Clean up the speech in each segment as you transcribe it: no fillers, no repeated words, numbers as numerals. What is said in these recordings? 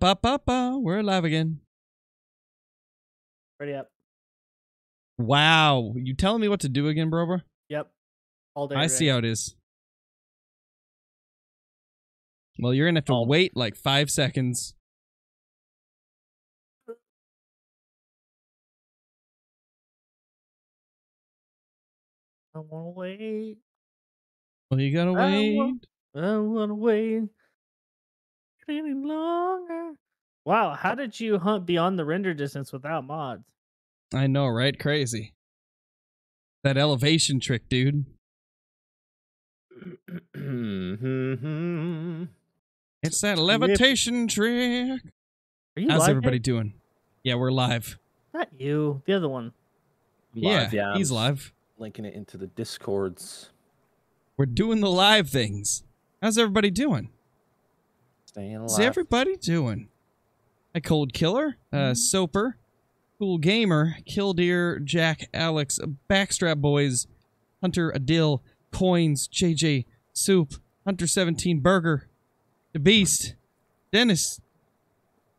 We're alive again. Ready up. Wow. You telling me what to do again, bro? Yep. All day. I see how it is. Well, you're going to have to wait like 5 seconds. I want to wait. Well, you got to wait. I want to wait any longer. Wow, how did you hunt beyond the render distance without mods? I know, right? Crazy. That elevation trick, dude. It's that levitation trick. Are you How's everybody doing? Yeah, we're live. Not you, the other one. Live, yeah, he's live. Linking it into the Discords. We're doing the live things. How's everybody doing? Staying alive. How's everybody doing? A Cold Killer, Soper, Cool Gamer, Killdeer, Jack, Alex, Backstrap Boys, Hunter, Adil, Coins, JJ, Soup, Hunter 17, Burger, The Beast, Dennis,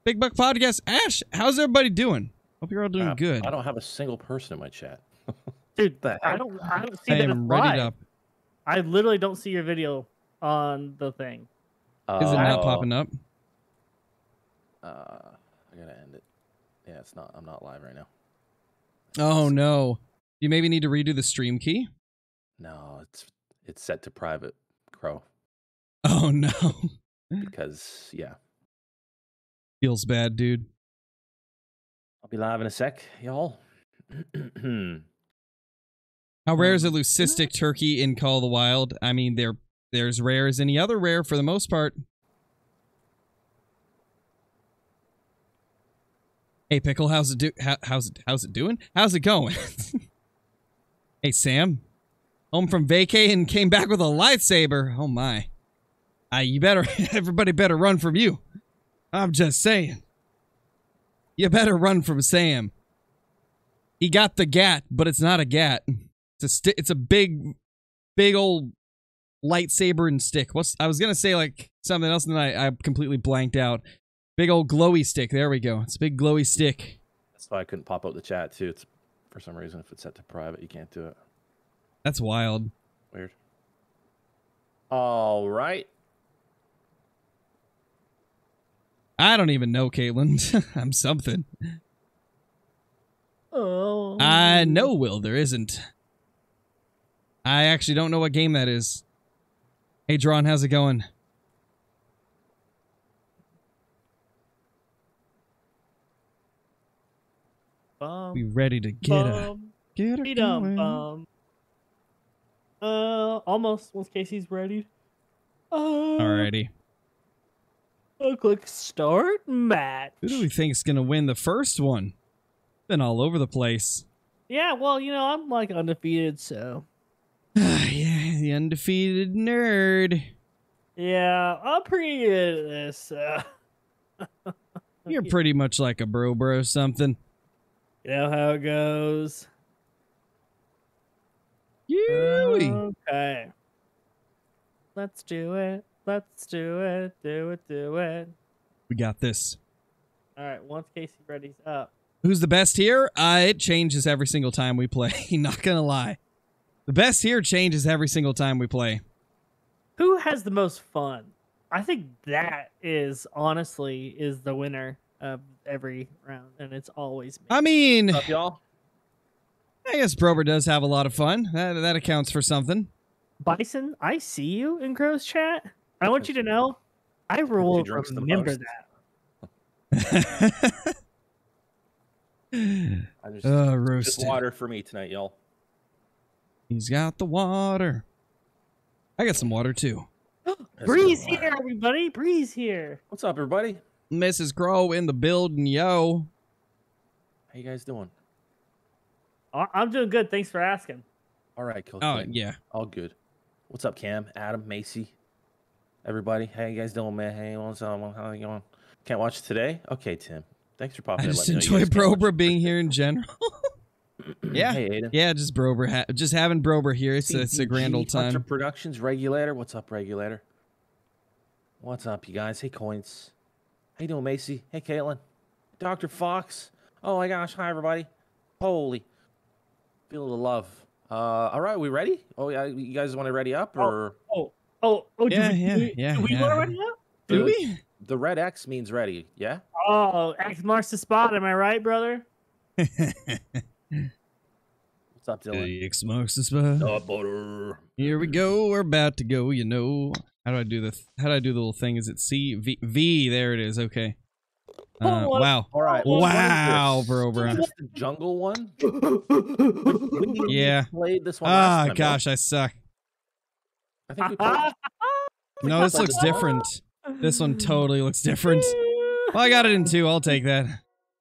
Big Buck Podcast, Ash. How's everybody doing? Hope you're all doing good. I don't have a single person in my chat. Dude, I don't see that. I literally don't see your video on the thing. Is it not popping up? I gotta end it. Yeah, it's not. I'm not live right now. Oh no! You maybe need to redo the stream key. No, it's set to private, Crow. Oh no! Because yeah, feels bad, dude. I'll be live in a sec, y'all. How rare is a leucistic turkey in Call of the Wild? I mean, they're as rare as any other rare for the most part. Hey Pickle, how's it doing? How's it going? Hey Sam, home from vacay and came back with a lightsaber. Oh my! You better everybody better run from you. I'm just saying. You better run from Sam. He got the gat, but it's not a gat. It's a big old lightsaber and stick. I was gonna say like something else, and then I completely blanked out. Big old glowy stick. There we go. It's a big glowy stick. That's why I couldn't pop up the chat, too. It's, for some reason, if it's set to private, you can't do it. That's wild. Weird. All right. I don't even know, Caitlin. I'm something. Oh. I know, Will. There isn't. I actually don't know what game that is. Hey, Dron, how's it going? Be ready to get her. Almost. Once Casey's ready. Alrighty. I'll click start match. Who do we think's gonna win the first one? Been all over the place. Yeah, well, you know, I'm like undefeated, so. Yeah, the undefeated nerd. Yeah, I'm pretty good at this. So. You're pretty much like a bro something. You know how it goes. Yee-wee. Okay. Let's do it. Let's do it. Do it. Do it. We got this. All right. Once Casey ready's up. Who's the best here? It changes every single time we play. Not going to lie. The best here changes every single time we play. Who has the most fun? I think that is honestly is the winner. Every round, and it's always me. I mean, what's up, y'all? I guess Brober does have a lot of fun. That accounts for something. Bison, I see you in Crow's chat. I want you to know I will remember that. Just water for me tonight, y'all. He's got the water. I got some water too. Breeze here, everybody. Breeze here. What's up, everybody? Mrs. Crow in the building, yo. How you guys doing? I'm doing good. Thanks for asking. All right, Coach. Oh, yeah. All good. What's up, Cam, Adam, Macy, everybody? How you guys doing, man? Hey, what's up? How you going? Can't watch today? Okay, Tim. Thanks for popping in. I just enjoy Brober being here in general. Yeah. Hey, Aiden. Yeah, just Brober. Just having Brober here. It's a grand old time. Hunter Productions, Regulator. What's up, Regulator? What's up, you guys? Hey, Coins. How you doing, Macy? Hey, Caitlin. Dr. Fox. Oh, my gosh. Hi, everybody. Holy. Feel the love. All right. We ready? Oh, yeah. You guys want to ready up? Or? Oh. Do we want to ready up? Do we? The red X means ready. Yeah? Oh, X marks the spot. Am I right, brother? What's up, Dylan? X marks the spot. Here we go. We're about to go, you know. How do I do this? How do I do the little thing? Is it C? V? V? There it is. Okay. Wow. All right. Wow, bro, Is this the jungle one? Yeah. Played this one last time, gosh, right? I suck. I think we played... No, this looks different. This one totally looks different. Well, I got it in 2. I'll take that.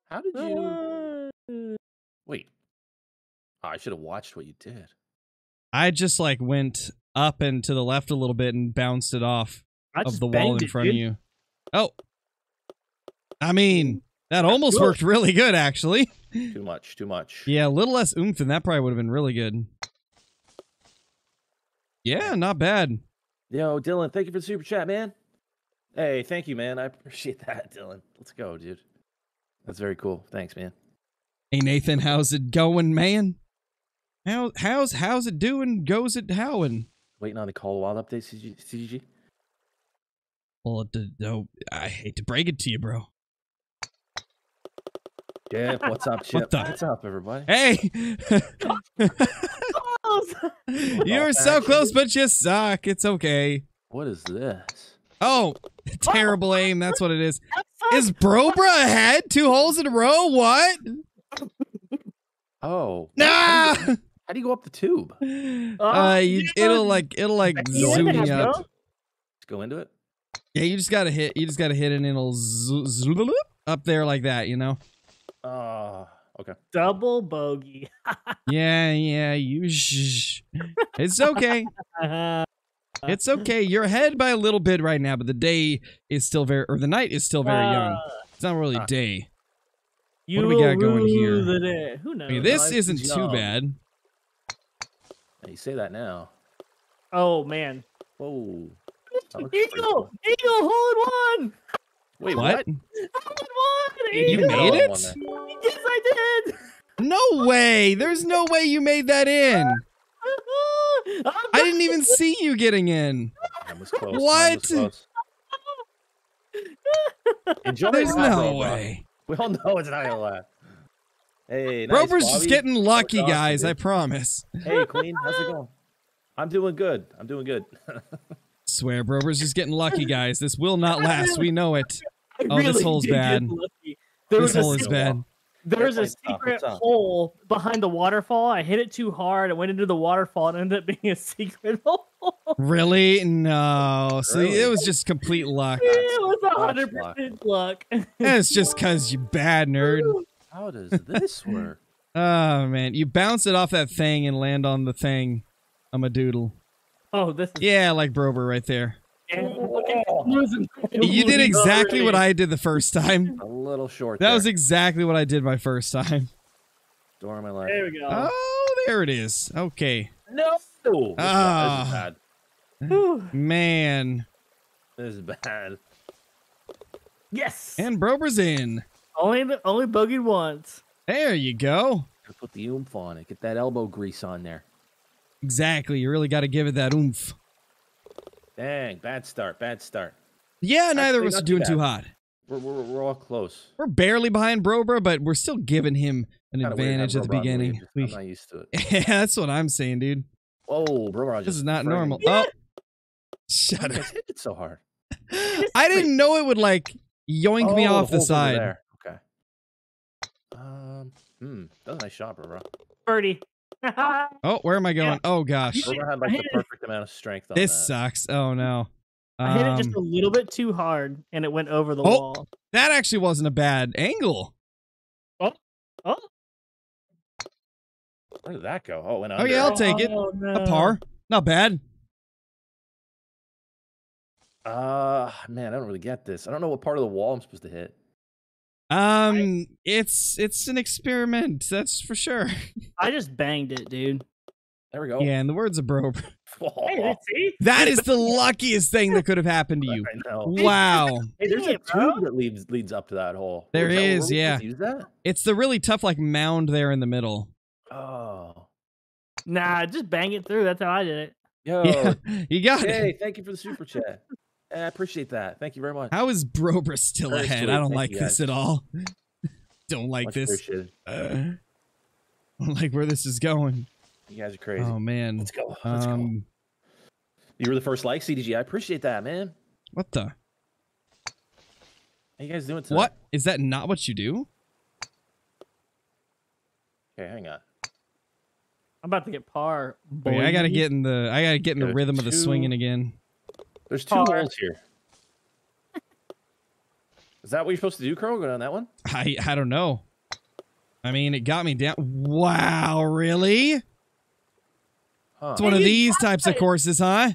How did you... Wait. Oh, I should have watched what you did. I just, like, went... up and to the left a little bit and bounced it off of the wall in front of you. Oh. I mean, that almost worked really good, actually. Too much, too much. Yeah, a little less oomph, and that probably would have been really good. Yeah, not bad. Yo, Dylan, thank you for the super chat, man. Hey, thank you, man. I appreciate that, Dylan. Let's go, dude. That's very cool. Thanks, man. Hey, Nathan, how's it going, man? How's it doing? Goes it howin'? Waiting on the Call of the Wild update, CGG? Well, no, I hate to break it to you, bro. Yeah, what's up, Chip? What's up, everybody? Hey! You were so close, but you suck. It's okay. What is this? Oh, terrible aim. That's what it is. Is Brobra ahead? 2 holes in a row? What? Oh. Nah! How do you go up the tube? It'll like zoom you up. Just go into it. Yeah, you just gotta hit and it'll zoom up there like that, you know. Okay. Double bogey. yeah. It's okay. It's okay. You're ahead by a little bit right now, but the day is still the night is still very young. It's not really day. What do we got going here? Who knows? I mean, this isn't too bad. You say that now. Oh, man. Whoa. Eagle! Eagle, hole-in-one! Wait, what? Hole-in-one! You made it? Yes, I did! No way! There's no way you made that in! I didn't even see you getting in. That was close. What? Was close. Enjoy. There's no way. We all know it's not gonna last. Hey, nice, Roper's Bobby. Just getting lucky, awesome, guys. Dude. I promise. Hey, Queen, how's it going? I'm doing good. I'm doing good. Swear, Roper's just getting lucky, guys. This will not last. Really, we know it. Oh, really, this hole's bad. This hole is bad. There's a secret hole behind the waterfall. I hit it too hard. I went into the waterfall and ended up being a secret hole. Really? No. So it was just complete luck. It was 100% luck. And it's just because you bad, nerd. How does this work? Oh, man. You bounce it off that thing and land on the thing. I'm a doodle. Oh, this is... Yeah, like Brober right there. You did exactly what I did the first time. A little short. That was exactly what I did my first time. Storm my life. There we go. Oh, there it is. Okay. No. Oh, this is bad. Man. This is bad. Yes. And Brober's in. Only bogeyed once. There you go. Put the oomph on it. Get that elbow grease on there. Exactly. You really got to give it that oomph. Dang, bad start, bad start. Yeah, neither of us are doing too hot. We're all close. We're barely behind Brobra, but we're still giving him an advantage at the beginning. I'm not used to it. Yeah, that's what I'm saying, dude. Oh, Brobra, this is not normal. Yeah. Oh, shut up! Hit it so hard. I didn't know it would like yoink me off the side. There. Okay. That was a nice shot, Brobra. Birdie. Oh, where am I going? Yeah. Oh, gosh. Brobra had, like, the perfect amount of strength on this. Sucks. Oh, no. I hit it just a little bit too hard, and it went over the wall. That actually wasn't a bad angle. Oh. Where did that go? Oh, it went under. Oh, yeah, I'll take it. Oh, no. A par. Not bad. Man, I don't really get this. I don't know what part of the wall I'm supposed to hit. It's an experiment, that's for sure. I just banged it, dude. There we go. Yeah, in the words of Brober. That is the luckiest thing that could have happened to you. Wow. Hey, there's a tube that leads up to that hole. There is, yeah. Use that? It's the really tough like mound there in the middle. Oh. Nah, just bang it through. That's how I did it. Yo, yeah, you got it. Hey, thank you for the super chat. I appreciate that. Thank you very much. How is Brobra still ahead? Sweet. I don't like this at all. Don't like this. Like where this is going. You guys are crazy. Oh man, let's go. Let's go. You were the first like CDG. I appreciate that, man. What the? How you guys doing tonight? What is that? Not what you do? Okay, hang on. I'm about to get par. Boy, okay, I gotta get in the rhythm of the swinging again. There's two holes here. Is that what you're supposed to do, Carl? Go down that one? I don't know. I mean, it got me down. Wow, really? Huh. It's one of these types of courses, huh?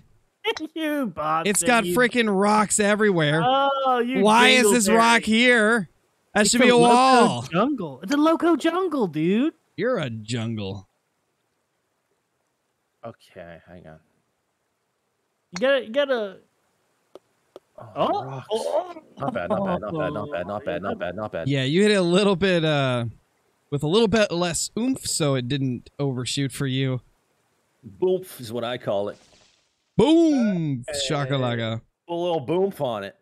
You bought it. It's got freaking rocks everywhere. Oh, you Why is this rock here? That should be a wall. Jungle. It's a loco jungle, dude. You're a jungle. Okay, hang on. You gotta. Oh, oh. Not bad. Yeah, you hit it a little bit, with a little bit less oomph, so it didn't overshoot for you. Boomf is what I call it. Boom! Shakalaga. A little boomf on it.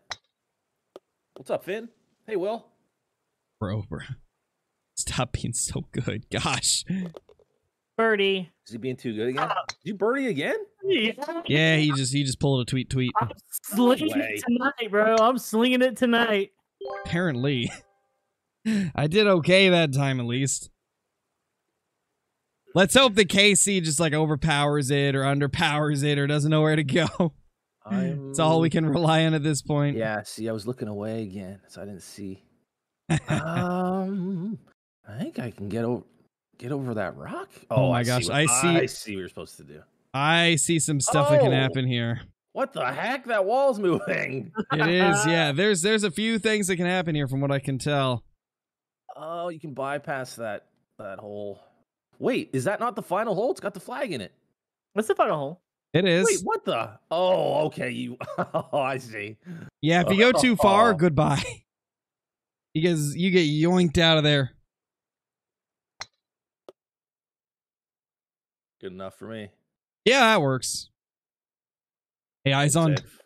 What's up, Finn? Hey, Will. Bro. Stop being so good. Gosh. Birdie. Is he being too good again? Did you birdie again? Yeah, he just pulled a tweet. I'm slinging it tonight, bro. I'm slinging it tonight. Apparently. I did okay that time, at least. Let's hope that KC just like overpowers it or underpowers it or doesn't know where to go. It's all we can rely on at this point. Yeah, see, I was looking away again, so I didn't see. I think I can get over that rock. Oh my gosh, I see what you're supposed to do. I see some stuff that can happen here. What the heck? That wall's moving. It is, yeah. There's a few things that can happen here from what I can tell. Oh, you can bypass that hole. Wait, is that not the final hole? It's got the flag in it. What's the final hole? It is. Wait, what the? Oh, okay. I see. Yeah, if you go too far, goodbye. Because you get yoinked out of there. Good enough for me. Yeah, that works. Hey, eyes on. Safe.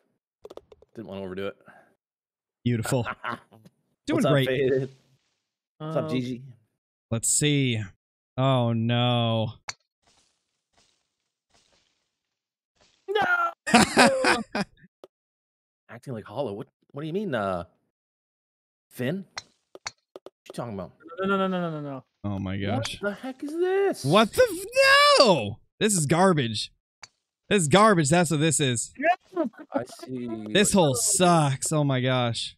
Didn't want to overdo it. Beautiful. Doing great. What's up, Gigi? Let's see. Oh, no. No! Acting like Hollow. What do you mean, Finn? What you talking about? No. Oh, my gosh. What the heck is this? What the... No! This is garbage. This is garbage. That's what this is. I see. This hole sucks. Oh, my gosh.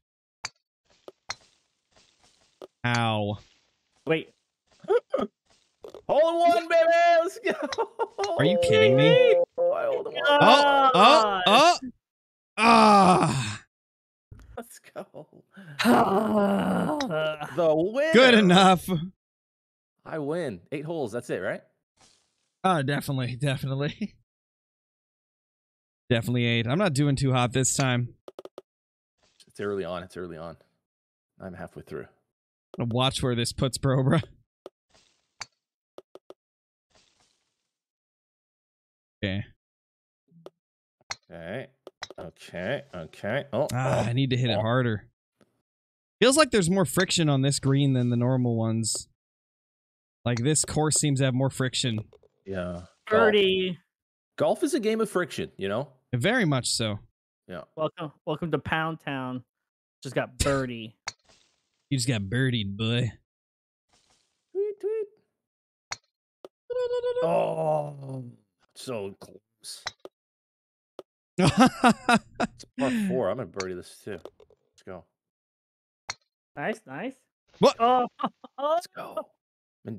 Ow. Wait. Hole in one, baby! Let's go! Are you kidding me? Oh! Ah! Let's go. The win. Good enough. I win. 8 holes. That's it, right? Oh, definitely. Definitely 8. I'm not doing too hot this time. It's early on. I'm halfway through. I'm gonna watch where this puts Brobra. Okay. I need to hit it harder. Feels like there's more friction on this green than the normal ones. Like this course seems to have more friction. Yeah. Birdie. Golf is a game of friction, you know? Very much so. Yeah. Welcome to Pound Town. Just got birdie. You just got birdied, boy. Tweet. Oh. So close. It's part 4. I'm gonna birdie this too. Let's go. Nice. What? Oh. Let's go.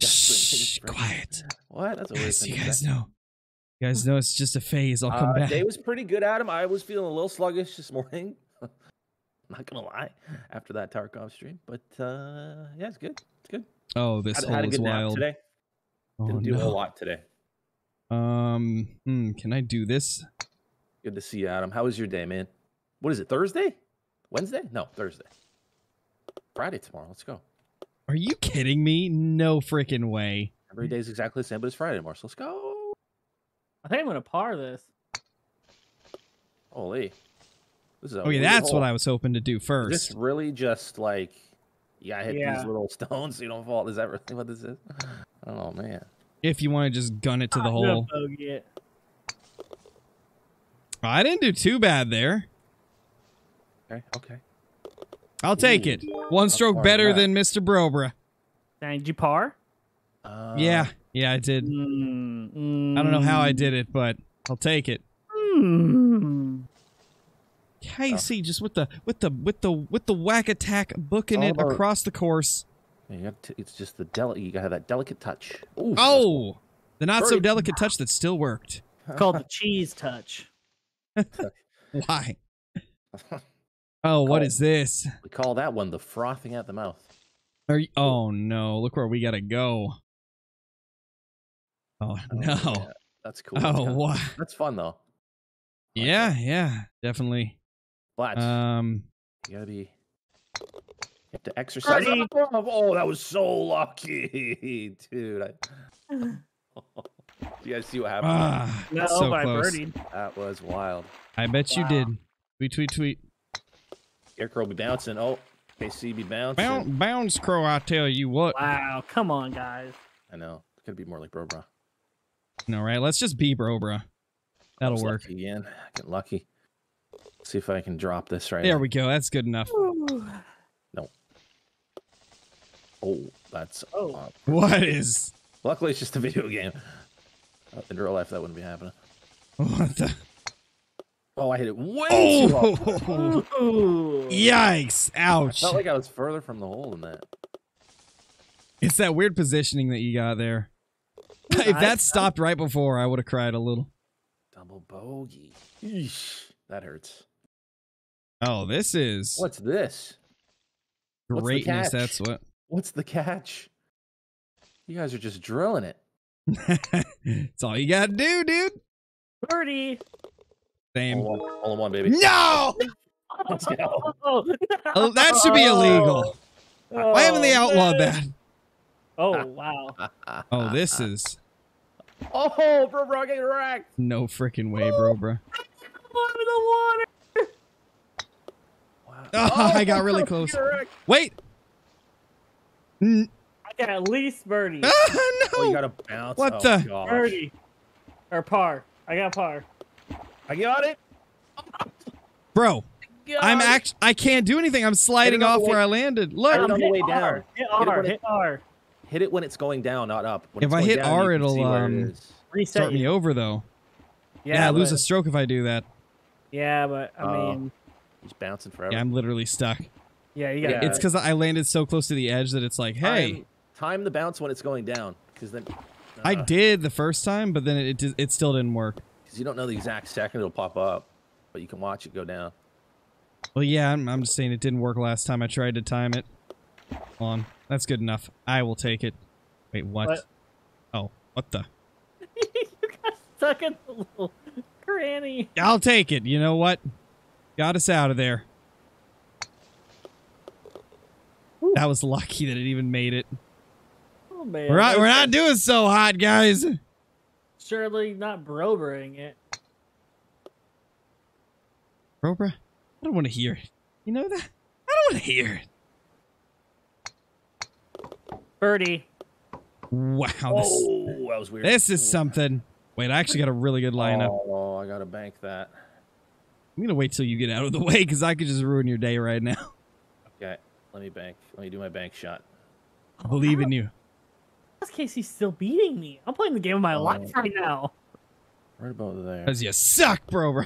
Shh, quiet. What? That's a weird thing. You guys know it's just a phase. I'll come back. Day was pretty good, Adam. I was feeling a little sluggish this morning. I'm not gonna lie. After that Tarkov stream, but yeah, it's good. Oh, this hole is wild. Today. Didn't do a lot today. Can I do this? Good to see you, Adam. How was your day, man? What is it, Thursday? Wednesday? No, Thursday. Friday tomorrow. Let's go. Are you kidding me? No freaking way. Every day is exactly the same, but it's Friday tomorrow, so let's go. I think I'm going to par this. Holy. This is a okay, that's hole. What I was hoping to do first. Is this really just like, you gotta hit these little stones so you don't fall. Is that really what this is? Oh, man. If you want to just gun it to the hole. I didn't do too bad there. Okay, okay. I'll take it. One stroke better than Mr. Brobra. Did you par? Yeah, I did. I don't know how I did it, but I'll take it. Casey, just with the whack attack, booking it across the course. Yeah, it's just the you gotta have that delicate touch. Ooh, oh, the not so delicate touch that still worked. Called the cheese touch. Why? Oh, what is this? We call that one the frothing at the mouth. Are you, oh no! Look where we gotta go. Oh no! Yeah, that's cool. Oh wow! That's fun though. Yeah, yeah, definitely. But you gotta be. You have to exercise. Oh, that was so lucky, dude! You guys see what happened? No, so close. That was wild. I bet you did. Tweet, tweet, tweet. Scarecrow be bouncing. Oh, KC be bouncing. Bounce crow, I tell you what. Wow, come on, guys. I know. It could be more like Brobra. No, right? Let's just be Brobra. That'll work. Lucky again. Get lucky. Let's see if I can drop this right there. We go. That's good enough. Ooh. No. Oh, that's. Oh. What is. Luckily, it's just a video game. In real life, that wouldn't be happening. What the? Oh, I hit it way too hard. Yikes. Ouch. I felt like I was further from the hole than that. It's that weird positioning that you got there. If that stopped right before, I would have cried a little. Double bogey. Eesh, that hurts. Oh, this is... What's this? Greatness, that's what... What's the catch? You guys are just drilling it. It's all you gotta do, dude. Birdie. Same. All in one, baby. No! Let's go. Oh, that should be illegal. Oh, why haven't they outlawed that? Oh, wow. Oh, this is... Oh, bro, I get wrecked. No freaking way, bro. Oh, I'm in the water. Wow. Oh, I got really close. Wait. I got at least birdie. No. Oh, you got to bounce. What the? Gosh. Birdie. Or par. I got par. I got it. Bro, I can't do anything. I'm sliding off where I landed. Look. Hit on the way down. Hit R. Hit R. Hit it when it's going down, not up. If I hit R, it'll start me over, though. Yeah, I lose a stroke if I do that. Yeah, but, I mean... He's bouncing forever. Yeah, I'm literally stuck. Yeah, you got it. It's because I landed so close to the edge that it's like, hey... Time the bounce when it's going down. Because then... I did the first time, but then it still didn't work. Because you don't know the exact second it'll pop up, but you can watch it go down. Well, yeah, I'm just saying it didn't work last time I tried to time it. Hold on. That's good enough. I will take it. Wait, what? Oh, what the? You got stuck in the little granny. I'll take it. You know what? Got us out of there. Ooh. That was lucky that it even made it. Oh, man. We're not doing so hot, guys. Surely not brobering it. Brobra? I don't want to hear it. You know that? I don't want to hear it. Birdie. Wow. Whoa, that was weird. This is something. Wait, I actually got a really good lineup. Oh, I got to bank that. I'm going to wait till you get out of the way because I could just ruin your day right now. Okay. Let me bank. Let me do my bank shot. I believe in you. This case, he's still beating me. I'm playing the game of my life right now. Right about there. Because you suck, bro.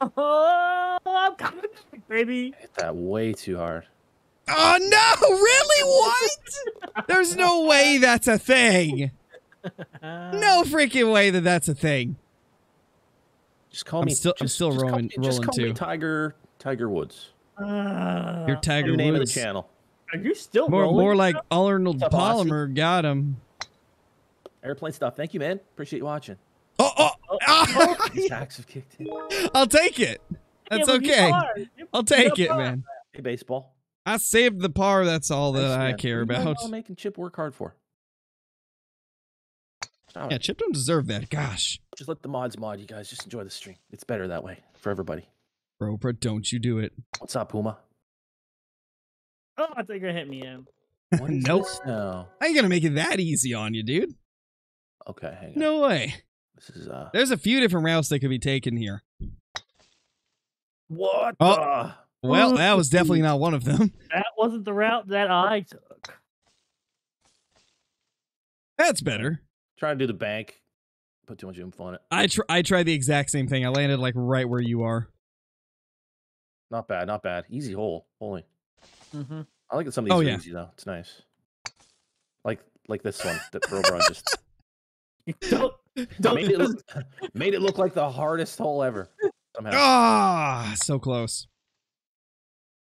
I'm coming back, baby. I hit that way too hard. Oh, no! Really? What? There's no way that's a thing. No freaking way that that's a thing. Just call me. I'm still rolling too. Just call me Tiger Woods. You're Tiger Woods. Name of the channel. Are you still rolling? More like Arnold Palmer got him. Airplane stuff. Thank you, man. Appreciate you watching. Oh. These hacks have kicked in. I'll take it. That's okay. I'll take it, man. Hey, baseball. I saved the par. That's all that I care about. I'm making Chip work hard for. Yeah, Chip don't deserve that. Gosh. Just let the mods mod, you guys. Just enjoy the stream. It's better that way for everybody. Bro, don't you do it. What's up, Puma? Oh, I think you're gonna hit me in. Nope. No. I ain't gonna make it that easy on you, dude. Okay, hang on. No way. This is there's a few different routes that could be taken here. What? Oh. Well, that was definitely not one of them. That wasn't the route that I took. That's better. Trying to do the bank. Put too much info on it. I tried the exact same thing. I landed like right where you are. Not bad, not bad. Easy hole. Holy. Mm-hmm. I like that some of these are easy though. It's nice. Like this one that Pearlbron just made it look like the hardest hole ever. Somehow. Ah, so close.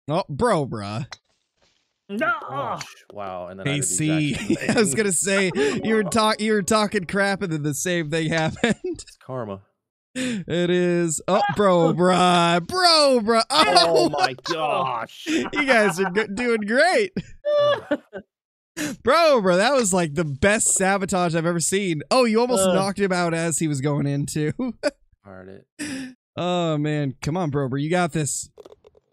Oh, bro, bruh. No. Gosh. Wow. And then I was gonna say you were talking crap, and then the same thing happened. It's karma. It is. Oh, bro, bruh. Bro, bruh. Oh my gosh. You guys are doing great. Bro, bro, that was like the best sabotage I've ever seen. Oh, you almost knocked him out as he was going in too. Oh man, come on, bro, bro, you got this.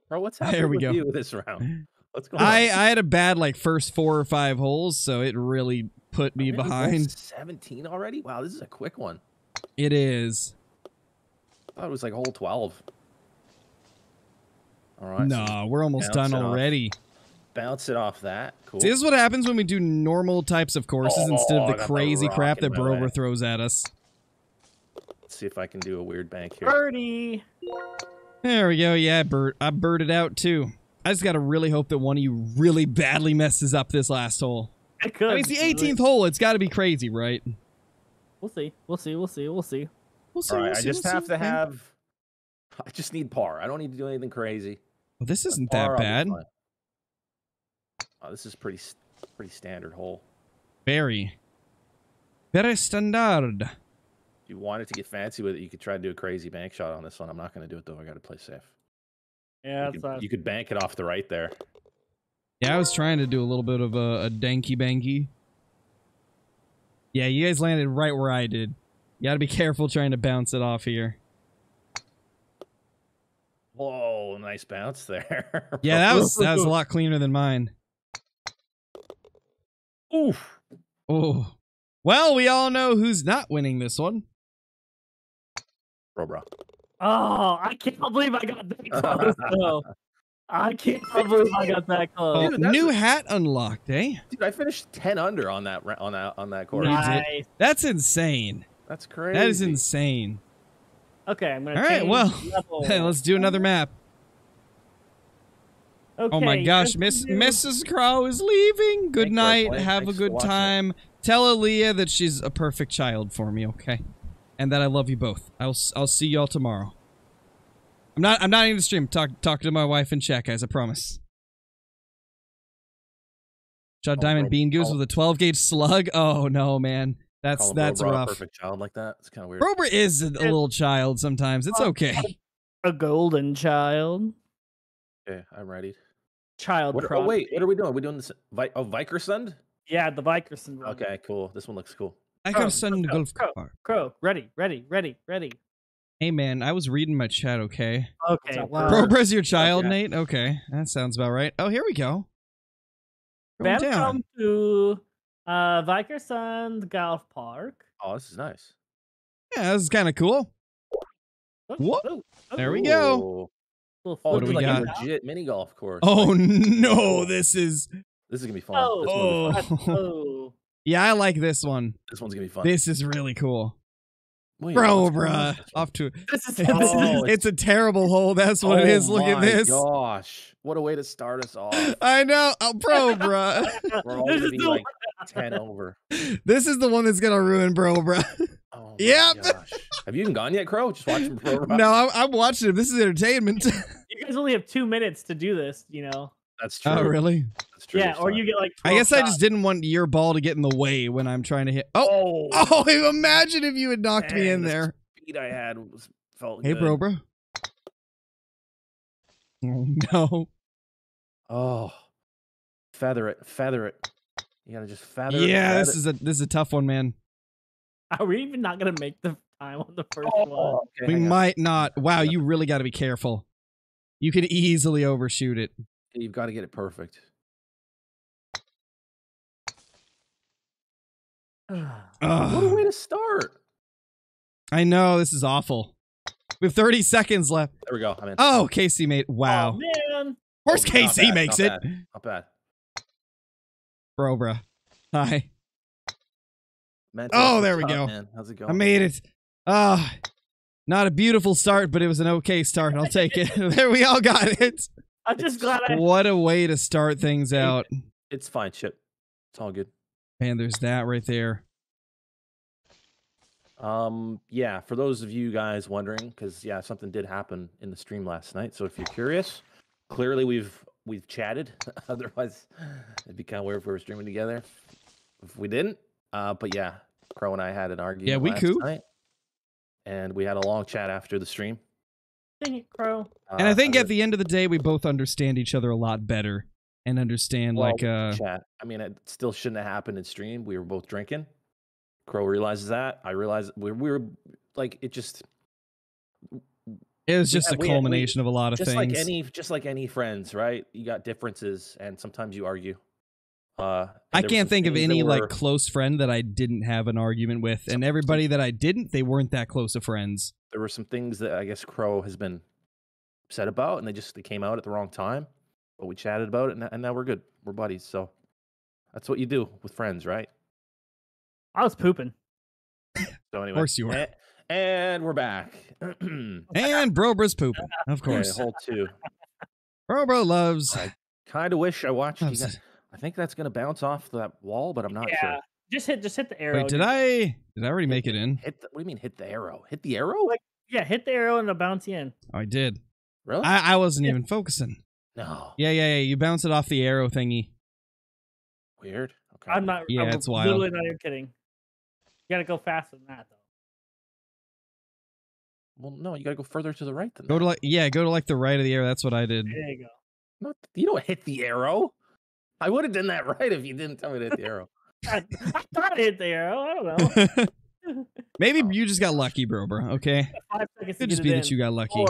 Bro, what's happening with you this round? What's going on? I had a bad like first 4 or 5 holes, so it really put me behind. 17 already? Wow, this is a quick one. It is. I thought it was like hole 12. All right. No, so we're almost done already. Bounce it off that. Cool. See, this is what happens when we do normal types of courses instead of the crazy crap that Brober throws at us. Let's see if I can do a weird bank here. Birdie. There we go. Yeah, Bert. I birded out too. I just gotta really hope that one of you really badly messes up this last hole. It could. I mean, it's the 18th hole. It's got to be crazy, right? We'll see. We'll see. We'll see. We'll see. We'll see. All right. I just have to have. I just need par. I don't need to do anything crazy. Well, this isn't that bad. Oh, this is pretty standard hole. Very standard. If you wanted to get fancy with it, you could try to do a crazy bank shot on this one. I'm not going to do it, though. I got to play safe. Yeah, you could bank it off the right there. Yeah, I was trying to do a little bit of a danky-banky. Yeah, you guys landed right where I did. You got to be careful trying to bounce it off here. Whoa, nice bounce there. Yeah, that was a lot cleaner than mine. Oof. Oh. Well, we all know who's not winning this one. Bro. Oh, I can't believe I got that close, though. I can't believe I got that close. Dude, new hat unlocked, eh? Dude, I finished 10 under on that course. Nice. That's insane. That's crazy. That is insane. Okay, I'm gonna. All right, well, let's do another map. Okay, oh my gosh, Mrs. Crow is leaving. Good night. Have a good time. Tell Aaliyah that she's a perfect child for me, okay? And that I love you both. I'll see y'all tomorrow. I'm not in the stream. Talk to my wife in chat, guys. I promise. Shot Diamond Bean Goose with a 12-gauge slug. Oh no, man. That's rough. Perfect child like that. It's kind of weird. Rober is a little child sometimes. It's okay. A golden child. Okay, I'm ready. Child. Oh wait, what are we doing? Are we doing this? Vikersund? Yeah, the Vikersund one. Okay, cool. This one looks cool. Vikersund Golf Park. Crow, ready. Hey man, I was reading my chat. Okay. Okay. Wow. Rober's your child, okay. Nate. Okay, that sounds about right. Oh, here we go. Welcome to Vikersund Golf Park. Oh, this is nice. Yeah, this is kind of cool. There we go. What do we got? A legit mini golf course. Oh no, this is gonna be fun. Oh. Yeah, I like this one. This one's gonna be fun. This is really cool. Wait, bro, bruh. Off to it's a terrible hole. That's what it is. Look at this. Oh my gosh. What a way to start us off. I know. Oh, bro, bruh. We're all gonna be like 10 over. This is the one that's gonna ruin bro, bruh. Oh yep. Gosh. Have you even gone yet, Crow? Just watching bro, bruh. No, I'm watching him. This is entertainment. You guys only have 2 minutes to do this, you know. That's true. Oh, really? That's true. Yeah, or you get like 12 I guess shots. I just didn't want your ball to get in the way when I'm trying to hit. Oh, oh! Oh, imagine if you had knocked me in there. The speed I had was felt good. Hey, bro. Oh, no. Oh. Feather it. Feather it. You gotta just feather it. Yeah, this is a tough one, man. Are we even not gonna make the time on the first one? Okay, we might not. Wow, you really gotta be careful. You could easily overshoot it. You've got to get it perfect. What a way to start. I know, this is awful. We have 30 seconds left. There we go. I'm in. Oh, KC made it. Wow. Oh, man. Of course KC makes it. Not bad. Bro, bruh. Hi. Oh, there we go. Man. How's it going? I made it. Ah. Not a beautiful start, but it was an okay start. I'll take it. There, we all got it. I'm just glad I... What a way to start things out. It's fine, Chip. It's all good. Man, there's that right there. Yeah, for those of you guys wondering, because, yeah, something did happen in the stream last night. So if you're curious, clearly we've chatted. Otherwise, it'd be kind of weird if we were streaming together. If we didn't. But, yeah, Crow and I had an argument last night. And we had a long chat after the stream. Dang it, Crow. And I think at the end of the day, we both understand each other a lot better and understand, well, like... chat. I mean, it still shouldn't have happened in stream. We were both drinking. Crow realizes that. I realized we were like, it just... It was just a culmination of a lot of things. Just like any friends, right? You got differences, and sometimes you argue. I can't think of any like close friend that I didn't have an argument with, and everybody that I didn't, they weren't that close of friends. There were some things that I guess Crow has been upset about, and they came out at the wrong time, but we chatted about it, and now we're good. We're buddies, so that's what you do with friends, right? I was pooping. So anyway, of course you were. And we're back. And Brobra's pooping, of course. Okay, hold two. Brobra loves. I kind of wish I watched you guys. I think that's gonna bounce off that wall, but I'm not sure. Yeah, just hit the arrow. Wait, did I already make it in? What do you mean hit the arrow? Hit the arrow? Like, yeah, hit the arrow and it'll bounce you in. I did. Really? I wasn't even focusing. No. Yeah. You bounce it off the arrow thingy. Weird. Okay. I'm not. Yeah, it's wild. Literally not even kidding. You gotta go faster than that, though. Well, no, you gotta go further to the right than that. Go to like the right of the arrow. That's what I did. There you go. Not, you don't hit the arrow. I would have done that right if you didn't tell me to hit the arrow. I thought I hit the arrow. I don't know. Maybe you just got lucky, bro. Okay. It could just be that you got lucky.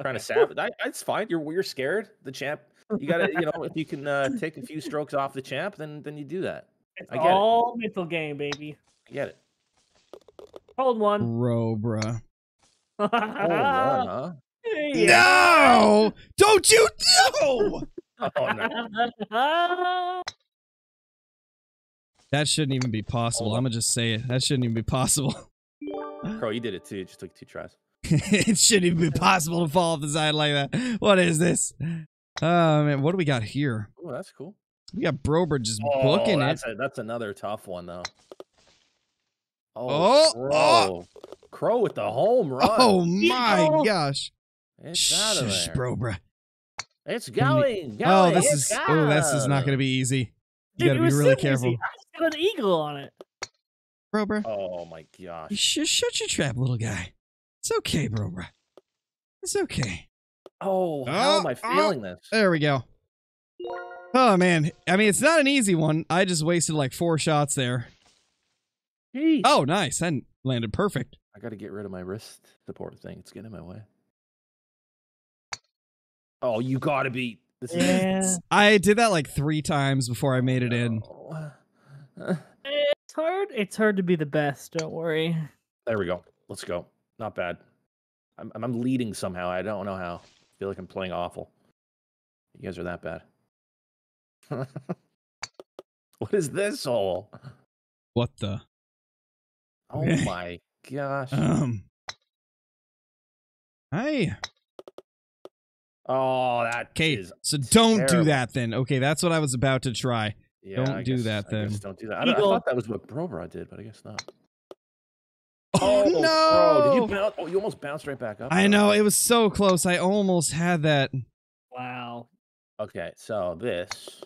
Trying to sabotage. It's fine. You're scared. The champ. You gotta. You know, if you can take a few strokes off the champ, then you do that. It's all mental game, baby. I get it. Hold one, bro. Hold one, huh? Yeah. No! Don't you do? Oh, no. That shouldn't even be possible. I'm going to just say it. That shouldn't even be possible. Crow, you did it too. You just took 2 tries. It shouldn't even be possible to fall off the side like that. What is this? Oh, man. What do we got here? Oh, that's cool. We got Brober just booking it. That's another tough one, though. Oh, Crow with the home run. Oh, my gosh. It's out of there. Brober. It's going. Oh, this is not going to be easy. You got to be really careful. I got an eagle on it. Brobra. Oh my gosh. Shut your trap, little guy. It's okay, Brobra. It's okay. Oh, how am I feeling this? There we go. Oh man. I mean, it's not an easy one. I just wasted like 4 shots there. Jeez. Oh, nice. That landed perfect. I got to get rid of my wrist support thing. It's getting in my way. Oh, you gotta be. I did that like 3 times before I made it in. It's hard. It's hard to be the best. Don't worry. There we go. Let's go. Not bad. I'm leading somehow. I don't know how. I feel like I'm playing awful. You guys are that bad. What is this hole? What the? Oh my gosh. Hey. Oh, that is so don't terrible. Do that then. Okay, that's what I was about to try. Yeah, don't do that. I thought that was what Brobra did, but I guess not. Oh no! Bro, did you bounce? Oh, you almost bounced right back up. I know, it was so close. I almost had that. Wow. Okay, so this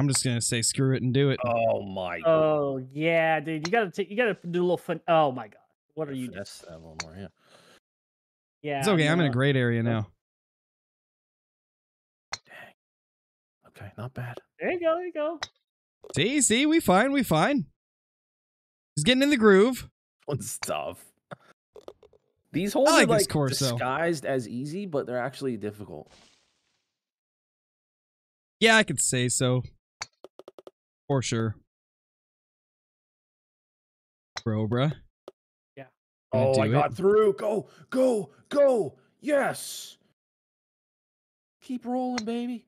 I'm just gonna say screw it and do it. Oh my god. Oh yeah, dude. You gotta take, you gotta do a little fun. Oh my god. What are you doing? That's a little more, yeah. Yeah. It's okay, I'm in a great area now. Dang. Okay, not bad. There you go, there you go. See, see, we fine, we fine. He's getting in the groove. Fun stuff. These holes are like disguised as easy, but they're actually difficult. Yeah, I could say so. For sure. Bro, bruh. Yeah. Oh, I got through. Go, go, go. Yes. Keep rolling, baby.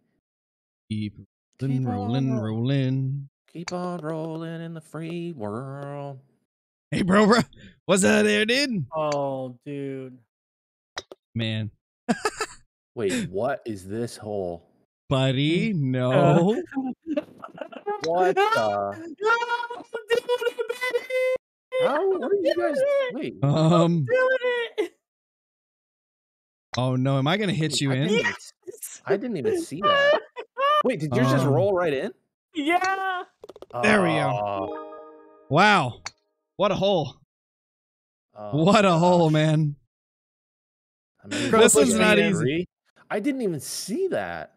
Keep rolling, rolling, rolling. Keep on rolling in the free world. Hey, bro, bruh. What's up there, dude? Oh, dude. Man. Wait, what is this hole? Buddy, no. What the? How? What are you guys? Wait. Oh no! Am I gonna hit you in? Yes. I didn't even see that. Wait, did yours just roll right in? Yeah. There we go. Wow. What a hole. What a hole, man. I mean, this is not easy. I didn't even see that.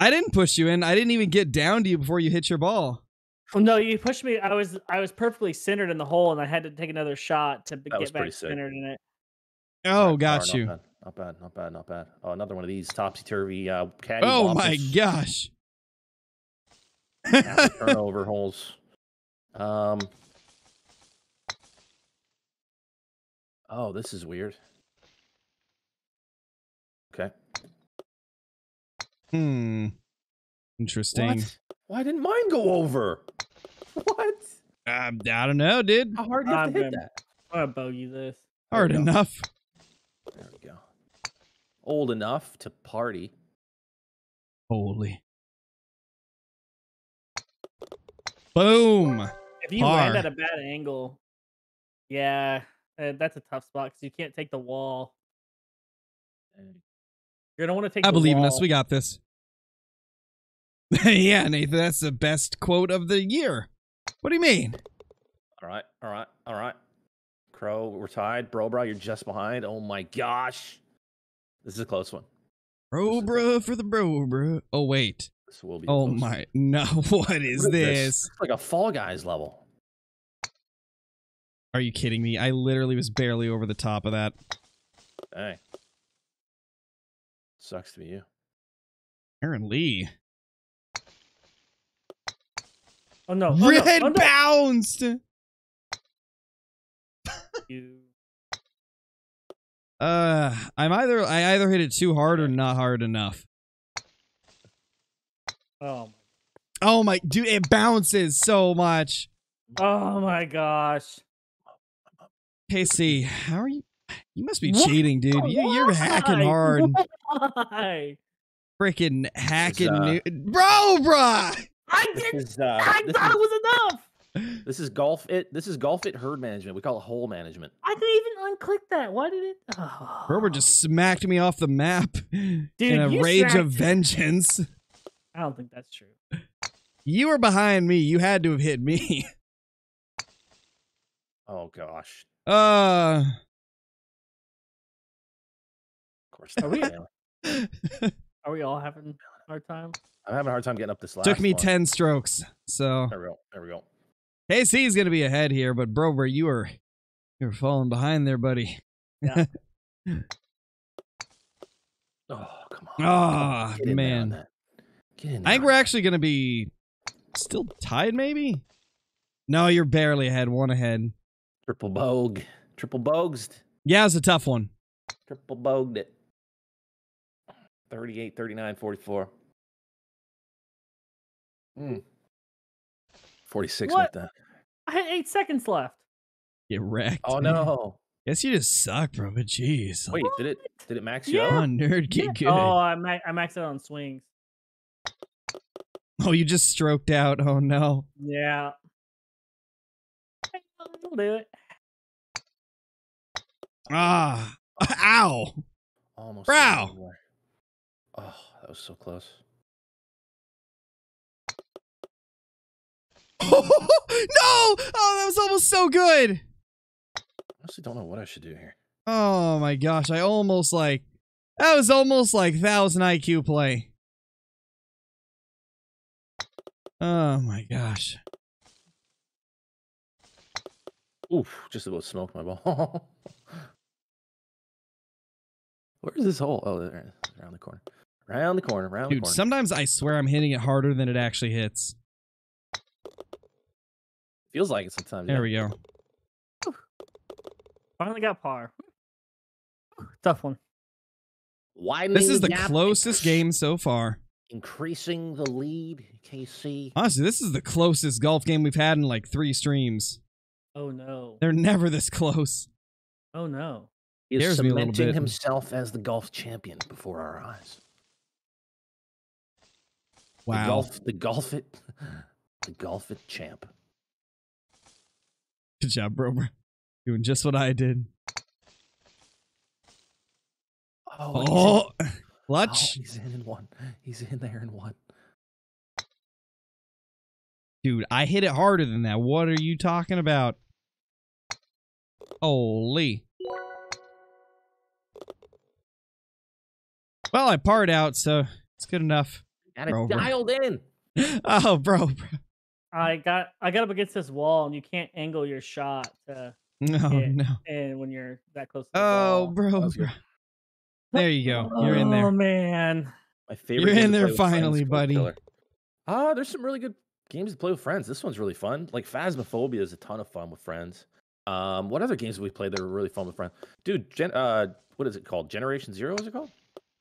I didn't push you in. I didn't even get down to you before you hit your ball. Well, no, you pushed me. I was perfectly centered in the hole, and I had to take another shot to get back centered in it. Oh, right, got you. Not bad. Not bad. Oh, another one of these topsy-turvy caddy. Oh my gosh! Turnover holes. Oh, this is weird. Okay. Hmm. Interesting. What? Why didn't mine go over? What? I don't know, dude. How hard do you have to hit that? I'm gonna bogey this. Hard enough. There we go. Old enough to party. Holy. Boom. If you land at a bad angle, yeah, that's a tough spot because you can't take the wall. You're gonna want to take. I believe in us. We got this. Yeah, Nathan, that's the best quote of the year. What do you mean? All right, all right, all right. Crow, we're tied. Bro, bro, you're just behind. Oh my gosh, this is a close one. Bro, bro, for the bro, bro. Oh wait. This will be. Oh my, no! What is this? It's like a Fall Guys level. Are you kidding me? I literally was barely over the top of that. Dang. Sucks to be you. Aaron Lee. Oh no. Oh, red no. Oh, no. Bounced. I either hit it too hard or not hard enough. Oh my dude, it bounces so much. Oh my gosh. KC, how are you? You must be cheating, dude. You're hacking hard. Why? Freaking hacking, bro, bro. I thought it was enough. This is Golf It. This is Golf It herd management. We call it hole management. I didn't even unclick that. Why did it? Oh. Bro, just smacked me off the map, dude, in a rage of vengeance. I don't think that's true. You were behind me. You had to have hit me. Oh gosh. Are we all having a hard time? I'm having a hard time getting up this last. Took me 10 strokes, so there we go. There we go. KC's gonna be ahead here, but Brober, you were falling behind there, buddy. Yeah. Oh come on! Oh get man, get in there. I think we're actually gonna be still tied, maybe. No, you're barely ahead. One ahead. Triple bogue. Triple bogues. Yeah, it's a tough one. Triple bogued it. 38, 39, 44. 46 with that. I had 8 seconds left. Get wrecked. Oh no. Guess you just suck, bro, but jeez. Wait, what? did it max you out? Oh, nerd, get good. Oh, I maxed out on swings. Oh, you just stroked out. Oh no. Yeah. I'll do it. Ah. Ow. Almost. Brow. Oh, that was so close. No! Oh, that was almost so good. I honestly don't know what I should do here. Oh my gosh, I almost like... That was almost like 1000 IQ play. Oh my gosh. Oof, just about smoked my ball. Where is this hole? Oh, there, around the corner. Around the corner, around the corner. Dude, sometimes I swear I'm hitting it harder than it actually hits. Feels like it sometimes. There yeah. we go. Finally got par. Tough one. Widening this is the closest game so far. Increasing the lead, KC. Honestly, this is the closest golf game we've had in like 3 streams. Oh no. They're never this close. Oh no. He's cementing himself as the golf champion before our eyes. Wow. The golf it champ. Good job, bro. Doing just what I did. Oh, clutch. Oh, he's in one. He's in there in one. Dude, I hit it harder than that. What are you talking about? Holy. Well, I parred out, so it's good enough. Got it dialed in. Oh, bro. I got up against this wall, and you can't angle your shot. No. And when you're that close to the wall. Bro. There you go. You're in there. Oh, man. My favorite. You're in there finally, buddy. There's some really good games to play with friends. This one's really fun. Like, Phasmophobia is a ton of fun with friends. What other games have we played that are really fun with friends? Dude, what is it called? Generation Zero, is it called?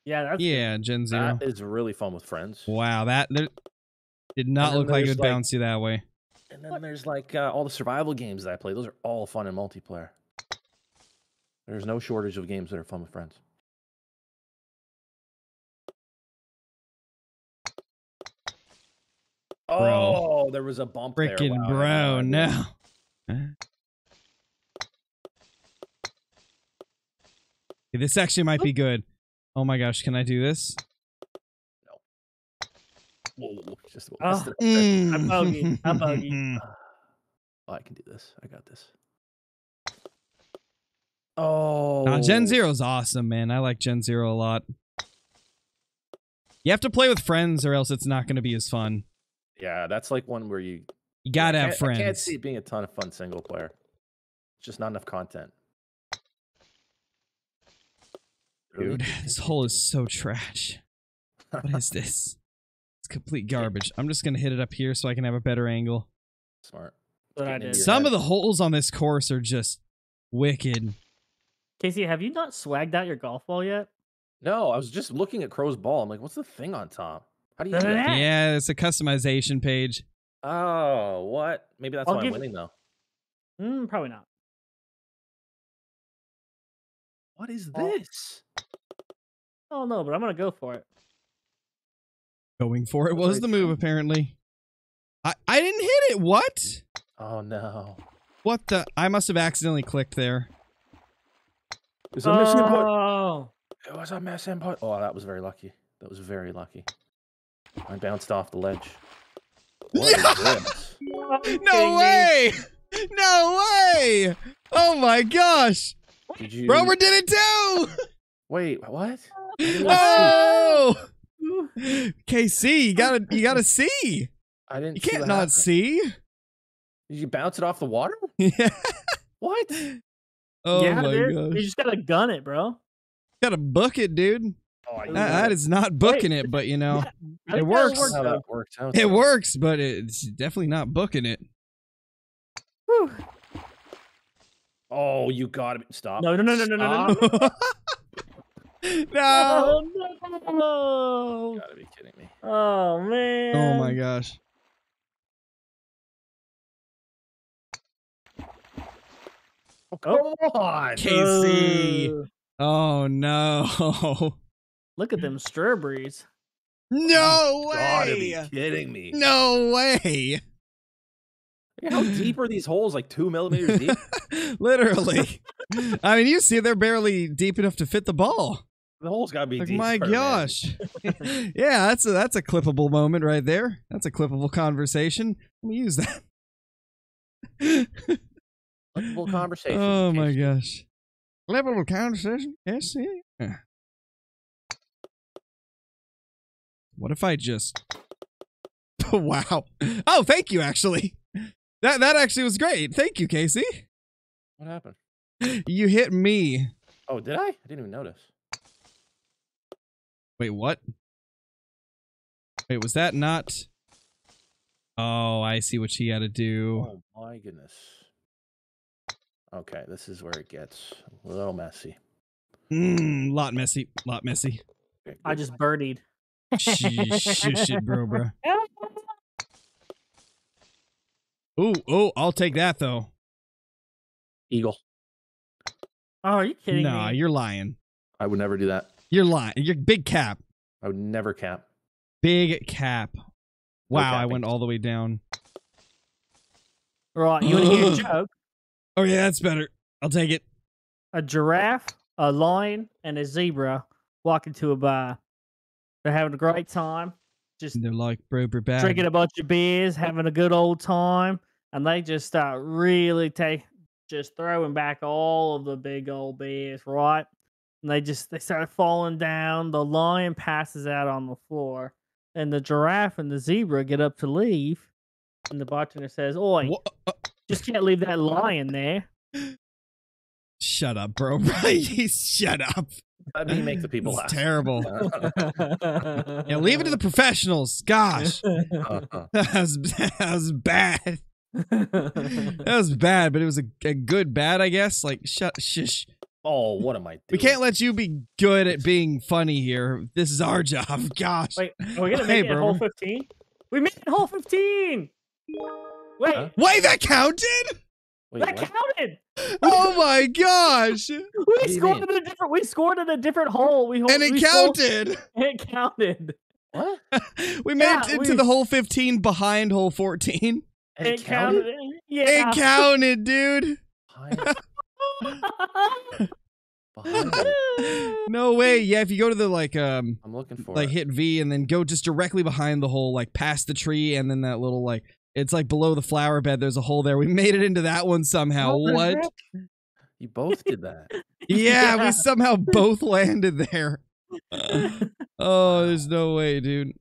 Yeah, that's Gen Zero. That is really fun with friends. Wow, that did not look like it would bounce you that way. And then there's like all the survival games that I play. Those are all fun in multiplayer. There's no shortage of games that are fun with friends. Bro. Oh, there was a bump there. Frickin' wow. Bro, no. Okay, this actually might be good. Oh my gosh, can I do this? No. Whoa, just I'm bogey. I'm bogey. Oh, I can do this. I got this. Oh. Nah, Gen Zero's awesome, man. I like Gen Zero a lot. You have to play with friends or else it's not going to be as fun. Yeah, that's like one where you gotta have friends. I can't see it being a ton of fun single player. It's just not enough content. Dude, this hole is so trash. What is this? It's complete garbage. I'm just gonna hit it up here so I can have a better angle. Smart. But I did. Some of the holes on this course are just wicked. Casey, have you not swagged out your golf ball yet? No, I was just looking at Crow's ball. I'm like, what's the thing on top? How do you do that? Yeah, it's a customization page. Oh, what? Maybe that's why I'm winning, though. Probably not. What is this? Oh, no, but I'm going to go for it. Going for it was the move, apparently. I didn't hit it. What? Oh, no. What the? I must have accidentally clicked there. It was a missing putt. It was a missing putt. Oh, that was very lucky. That was very lucky. I bounced off the ledge. No way! No way! Oh my gosh! Romer did it too! Wait, what? Oh! KC, you gotta see. I didn't. You can't not see. Did you bounce it off the water? Yeah. What? Oh yeah, my gosh! You just gotta gun it, bro. Gotta book it, dude. Oh, that is not booking it, but you know, yeah, it works. It works, but it's definitely not booking it. Whew. Oh, you gotta stop! No! No! Oh, no! You gotta be kidding me! Oh man! Oh my gosh! Oh, come on, Casey! Oh no! Look at them strawberries. No way! Gotta be kidding me. No way! Look how deep are these holes? Like 2 millimeters deep? Literally. I mean, you see, they're barely deep enough to fit the ball. The hole's gotta be like, deep. My gosh. Yeah, that's a clippable moment right there. That's a clippable conversation. Let me use that. Multiple conversations. Oh my gosh. Level of conversation. Yes, yeah. What if I just... Wow. Oh, thank you, actually. That actually was great. Thank you, Casey. What happened? You hit me. Oh, did I? I didn't even notice. Wait, what? Wait, was that not... Oh, I see what she had to do. Oh, my goodness. Okay, this is where it gets a little messy. Lot messy. Lot messy. I just birdied. Shit, bro. Oh, I'll take that, though. Eagle. Oh, are you kidding me? Nah, you're lying. I would never do that. You're lying. You're big cap. I would never cap. Big cap. Wow, I went all the way down. Right, you want to hear a joke? Oh, yeah, that's better. I'll take it. A giraffe, a lion, and a zebra walk into a bar. They're having a great time. Just and they're like, bro, we're back. Drinking a bunch of beers, having a good old time. And they just start really just throwing back all of the big old beers, right? And they start falling down. The lion passes out on the floor. And the giraffe and the zebra get up to leave. And the bartender says, oi, just can't leave that lion there. Shut up, bro. Shut up. Let me make the people laugh. It's terrible. Yeah, leave it to the professionals. Gosh. That was bad. That was bad, but it was a good bad, I guess. Like, shush. Oh, what am I doing? We can't let you be good at being funny here. This is our job. Gosh. Wait, are we going to make it hole 15? We made it hole 15! Wait. Huh? Wait, that counted? Wait, that counted! Oh my gosh! We scored at a different hole. It counted. What? We made it to the hole 15 behind hole 14. It counted. Yeah. It counted, dude. No way. Yeah, if you go to the I'm looking for it. Hit V and then go just directly behind the hole, like past the tree, and then that little it's like below the flower bed. There's a hole there. We made it into that one somehow. What? You both did that. Yeah, we somehow both landed there. Oh, there's no way, dude.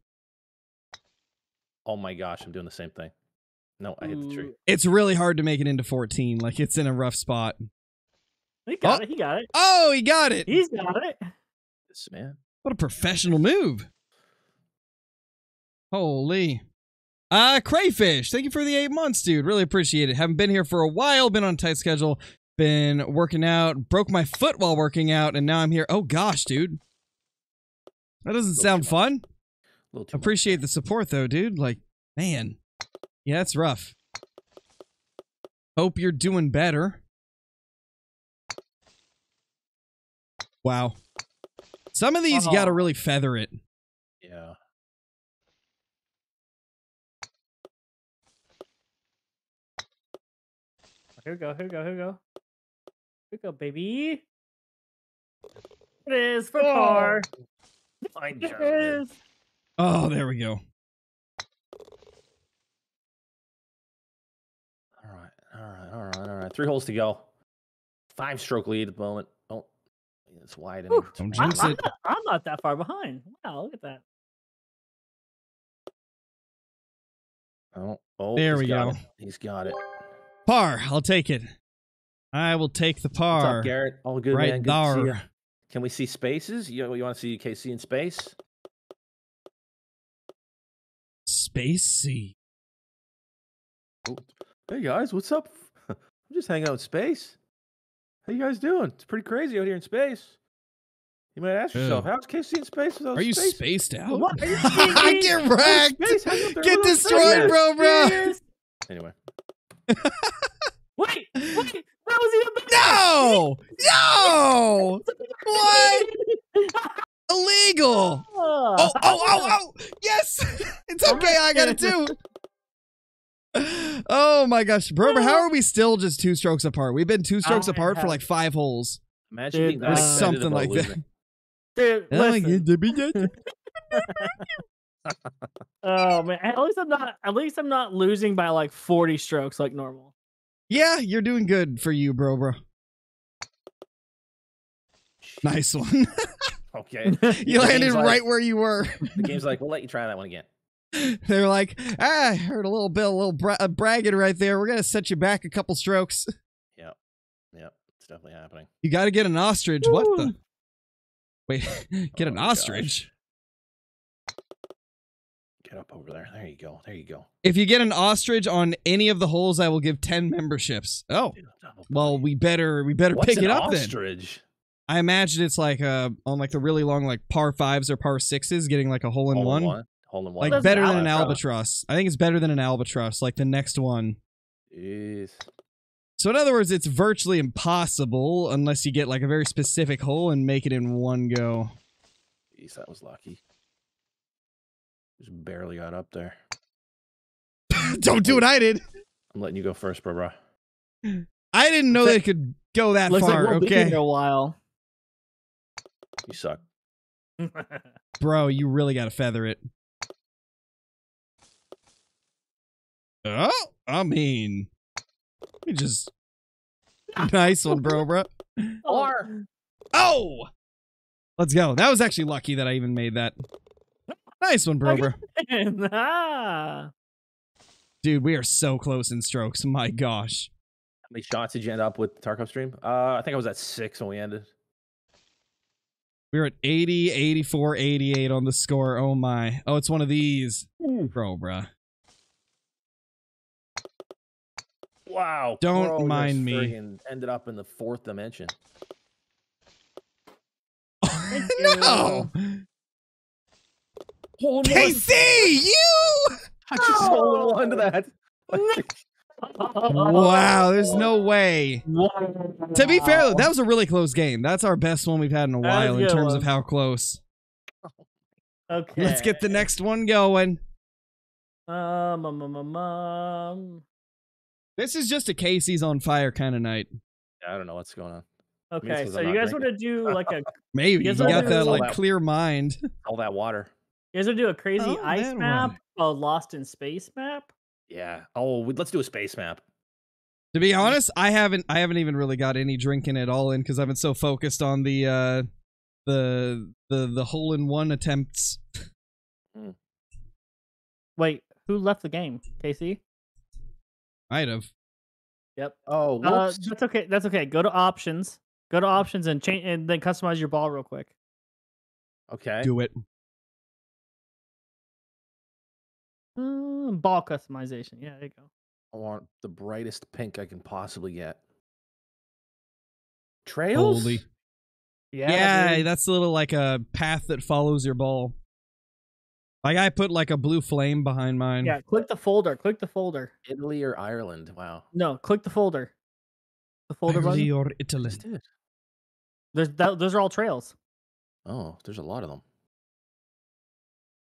Oh my gosh, I'm doing the same thing. No, I hit the tree. It's really hard to make it into 14. Like, it's in a rough spot. He got it. He got it. Oh, he got it. He's got it. This man. What a professional move. Holy. Crayfish, thank you for the 8 months, dude. Really appreciate it. Haven't been here for a while. Been on a tight schedule. Been working out. Broke my foot while working out, and now I'm here. Oh, gosh, dude. That doesn't sound fun. Appreciate the support, though, dude. Like, man. Yeah, that's rough. Hope you're doing better. Wow. Some of these you gotta really feather it. Yeah. Here we go, here we go, here we go. Here we go, baby. It is for par. It is. Oh, there we go. Alright, alright, alright, alright. 3 holes to go. 5-stroke lead at the moment. Oh, it's wide. Ooh, don't jinx it. I'm not that far behind. Wow, look at that. Oh, there we go. He's got it. Par, I'll take it. I will take the par. What's up, Garrett? All good, right, man. Good to see you. Can we see spaces? You want to see KC in space? Spacey. Oh. Hey guys, what's up? I'm just hanging out in space. How you guys doing? It's pretty crazy out here in space. You might ask yourself, how's KC in space without space? Are you spaced out? I get wrecked. Get destroyed, bro. Anyway. Wait! That was even better. No! What? Illegal! Oh! Yes! It's okay, I got it too! Oh my gosh, bro, how are we still just 2 strokes apart? We've been 2 strokes apart for like 5 holes. Imagine being that excited something about like losing. That. Dude, oh man! At least I'm not losing by like 40 strokes like normal. Yeah, you're doing good for you, bro. Nice one. Okay. You landed like, right where you were. The game's like, we'll let you try that one again. They're like, ah, I heard a little bragging right there. We're going to set you back a couple strokes. Yep. Yep. It's definitely happening. You got to get an ostrich. Woo. What the? Wait, get an ostrich. Gosh. Get up over there. There you go. There you go. If you get an ostrich on any of the holes, I will give 10 memberships. Oh, well, we better pick it up then. Ostrich? I imagine it's like on like the really long like par 5s or par 6s, getting like a hole in one. Hole in one. Like better than an albatross. I think it's better than an albatross. Like the next one. Jeez. So in other words, it's virtually impossible unless you get like a very specific hole and make it in one go. Jeez, that was lucky. Just barely got up there. Don't do what I did. I'm letting you go first, bro. I didn't know they could go that far. Like we'll be in a while. You suck, bro. You really got to feather it. Oh, I mean, you just nice one, bro. Or oh, let's go. That was actually lucky that I even made that. Nice one, bro. Dude, we are so close in strokes. My gosh. How many shots did you end up with the Tarkov stream? I think I was at 6 when we ended. We were at 80, 84, 88 on the score. Oh, my. Oh, it's one of these. Ooh. Bro, bruh. Wow. Don't mind me. Ended up in the 4th dimension. No! KC, you! I just hold on to that. Wow, there's no way. To be fair, though, that was a really close game. That's our best one we've had in a while in terms of how close. Okay. Let's get the next one going. This is just a KC's on fire kind of night. Yeah, I don't know what's going on. Okay, so you guys want to do like a... Maybe. You got that like clear mind. All that water. You guys want to do a crazy ice map? One. A Lost in Space map? Yeah. Oh, let's do a space map. To be honest, I haven't even really got any drinking at all in because I've been so focused on the hole-in-one attempts. Wait, who left the game? KC? Might have. Yep. Oh, whoops. That's okay. That's okay. Go to options. Go to options and change, and then customize your ball real quick. Okay. Do it. Ball customization. Yeah, there you go. I want the brightest pink I can possibly get. Trails? Holy. Yeah, dude. That's a little like a path that follows your ball. Like I put like a blue flame behind mine. Yeah, click the folder. Click the folder. Italy or Ireland? Wow. No, click the folder. The folder Italy button. Or Italy. Those are all trails. Oh, there's a lot of them.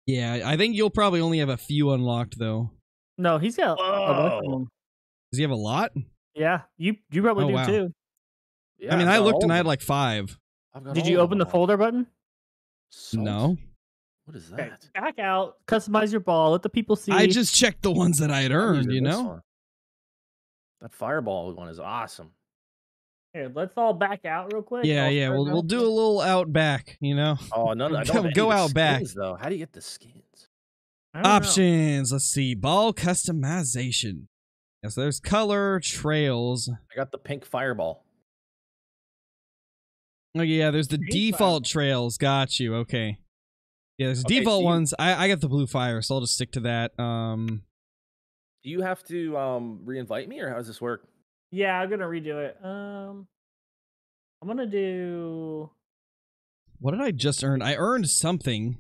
Yeah, I think you'll probably only have a few unlocked, though. No, he's got a bunch of them. Does he have a lot? Yeah, you probably do, too. Yeah, I mean, I looked and I had like 5. Did you open the folder button? No. What is that? Okay, back out, customize your ball, let the people see. I just checked the ones that I had earned, you know? One. That fireball one is awesome. Here, let's all back out real quick. Yeah, we'll do a little out back, you know. Oh, no, I don't go out back though. How do you get the skins? Options. Know. Let's see, ball customization. Yeah, so there's color trails. I got the pink fireball. Oh yeah, there's the default trails. Got you. Okay. Yeah, there's default ones. I got the blue fire, so I'll just stick to that. Do you have to reinvite me, or how does this work? Yeah, I'm gonna redo it. I'm gonna do. What did I just earn? I earned something.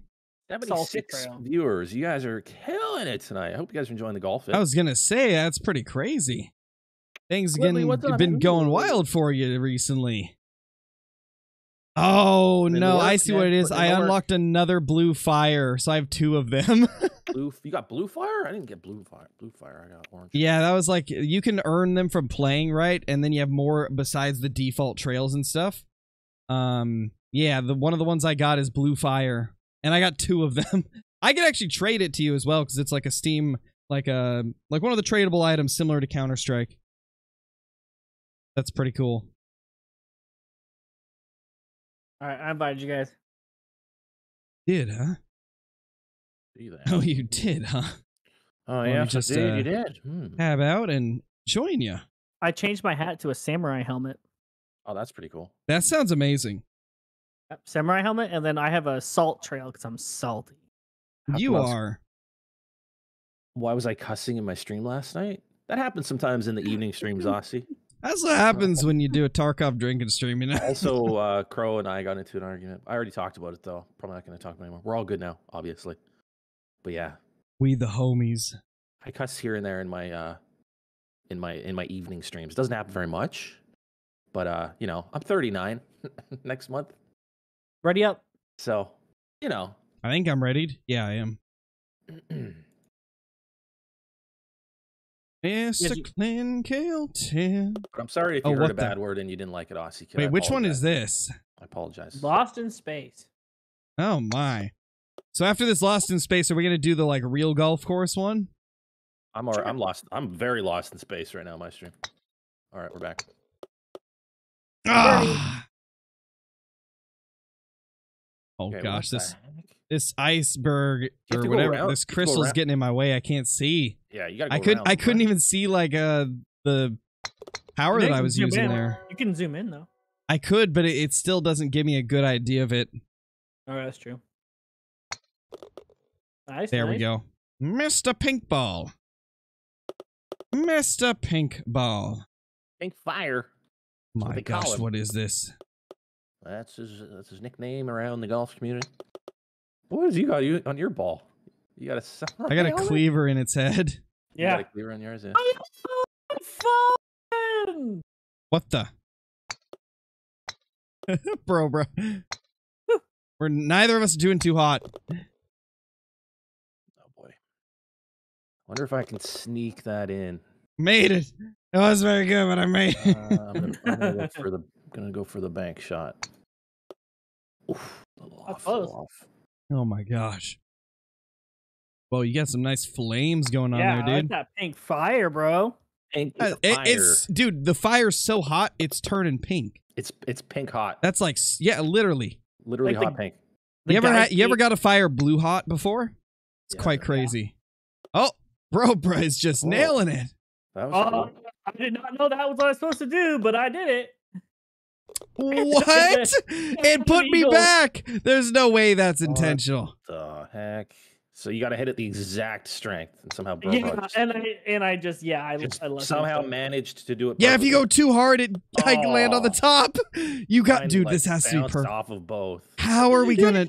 76 viewers. You guys are killing it tonight. I hope you guys are enjoying the golf. I was gonna say that's pretty crazy. Things have been going wild for you recently. Oh no, I see what it is. I unlocked another blue fire, so I have 2 of them. Blue, you got blue fire? I didn't get blue fire. Blue fire, I got orange. Yeah, that was like you can earn them from playing, right? And then you have more besides the default trails and stuff. Yeah, the one of the ones I got is blue fire, and I got 2 of them. I could actually trade it to you as well because it's like a Steam, like one of the tradable items similar to Counter Strike. That's pretty cool. All right, I invited you guys. Did, huh? See that. Oh, you did, huh? Oh, well, yeah, you just, dude, you did. Have out and join you. I changed my hat to a samurai helmet. Oh, that's pretty cool. That sounds amazing. Yep, samurai helmet, and then I have a salt trail because I'm salty. You are. Why was I cussing in my stream last night? That happens sometimes in the evening streams, Aussie. That's what happens when you do a Tarkov drinking stream, you know? Also, Crow and I got into an argument. I already talked about it, though. Probably not going to talk about it anymore. We're all good now, obviously. But yeah. We the homies. I cuss here and there in my evening streams. It doesn't happen very much. But, you know, I'm 39 next month. Ready up. So, you know. I think I'm readied. Yeah, I am. Mr. Clinkale. I'm sorry if you heard a bad word and you didn't like it, Aussie. Wait, which one is this? I apologize. Lost in Space. Oh, my. So after this Lost in Space, are we going to do the, like, real golf course one? I'm lost. I'm very lost in space right now, my stream. All right, we're back. Ah. Oh, okay, gosh, this iceberg or whatever, this crystal's getting in my way. I can't see. Yeah, you gotta go around. I couldn't even see, like, the power that I was using there. You can zoom in, though. I could, but it still doesn't give me a good idea of it. Oh, that's true. Nice, there we go. Mr. Pink Ball. Mr. Pink Ball. Pink Fire. My gosh, what is this? That's his nickname around the golf community. What has you got on your ball? You got a cleaver in its head. Yeah. You got a cleaver on yours. Yeah. What the? bro. We're neither of us doing too hot. Oh boy. Wonder if I can sneak that in. Made it. It was very good, but I made it. I'm gonna go for the bank shot. Oof, off. Oh my gosh. Well, you got some nice flames going on there, dude. I like that pink fire, bro. Pink fire. Dude, the fire's so hot, it's turning pink. It's pink hot. That's like, yeah, literally. Literally like hot pink. You ever got a fire blue hot before? It's quite crazy. Yeah. Oh, bro is just nailing it. That was cool. I did not know that was what I was supposed to do, but I did it. What? It put me back. There's no way that's intentional. What the heck? So you got to hit it the exact strength and somehow. I just somehow managed to do it. Yeah, if you go too hard, it like land on the top. You got, dude. This has to be perfect. Off of both. How are we gonna?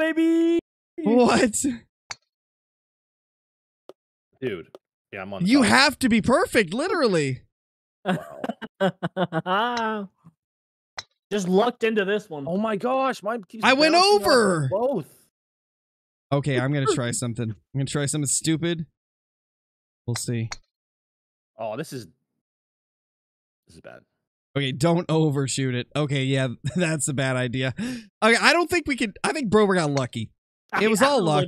Baby. What? Dude. Yeah, I'm on. You have to be perfect, literally. Wow. Just lucked into this one. Oh my gosh, mine keeps I went over both. Okay, I'm gonna try something. I'm gonna try something stupid. We'll see. Oh, this is bad. Okay, don't overshoot it. Okay, yeah, that's a bad idea. Okay, I don't think we could. I think Brober got lucky. It was all luck.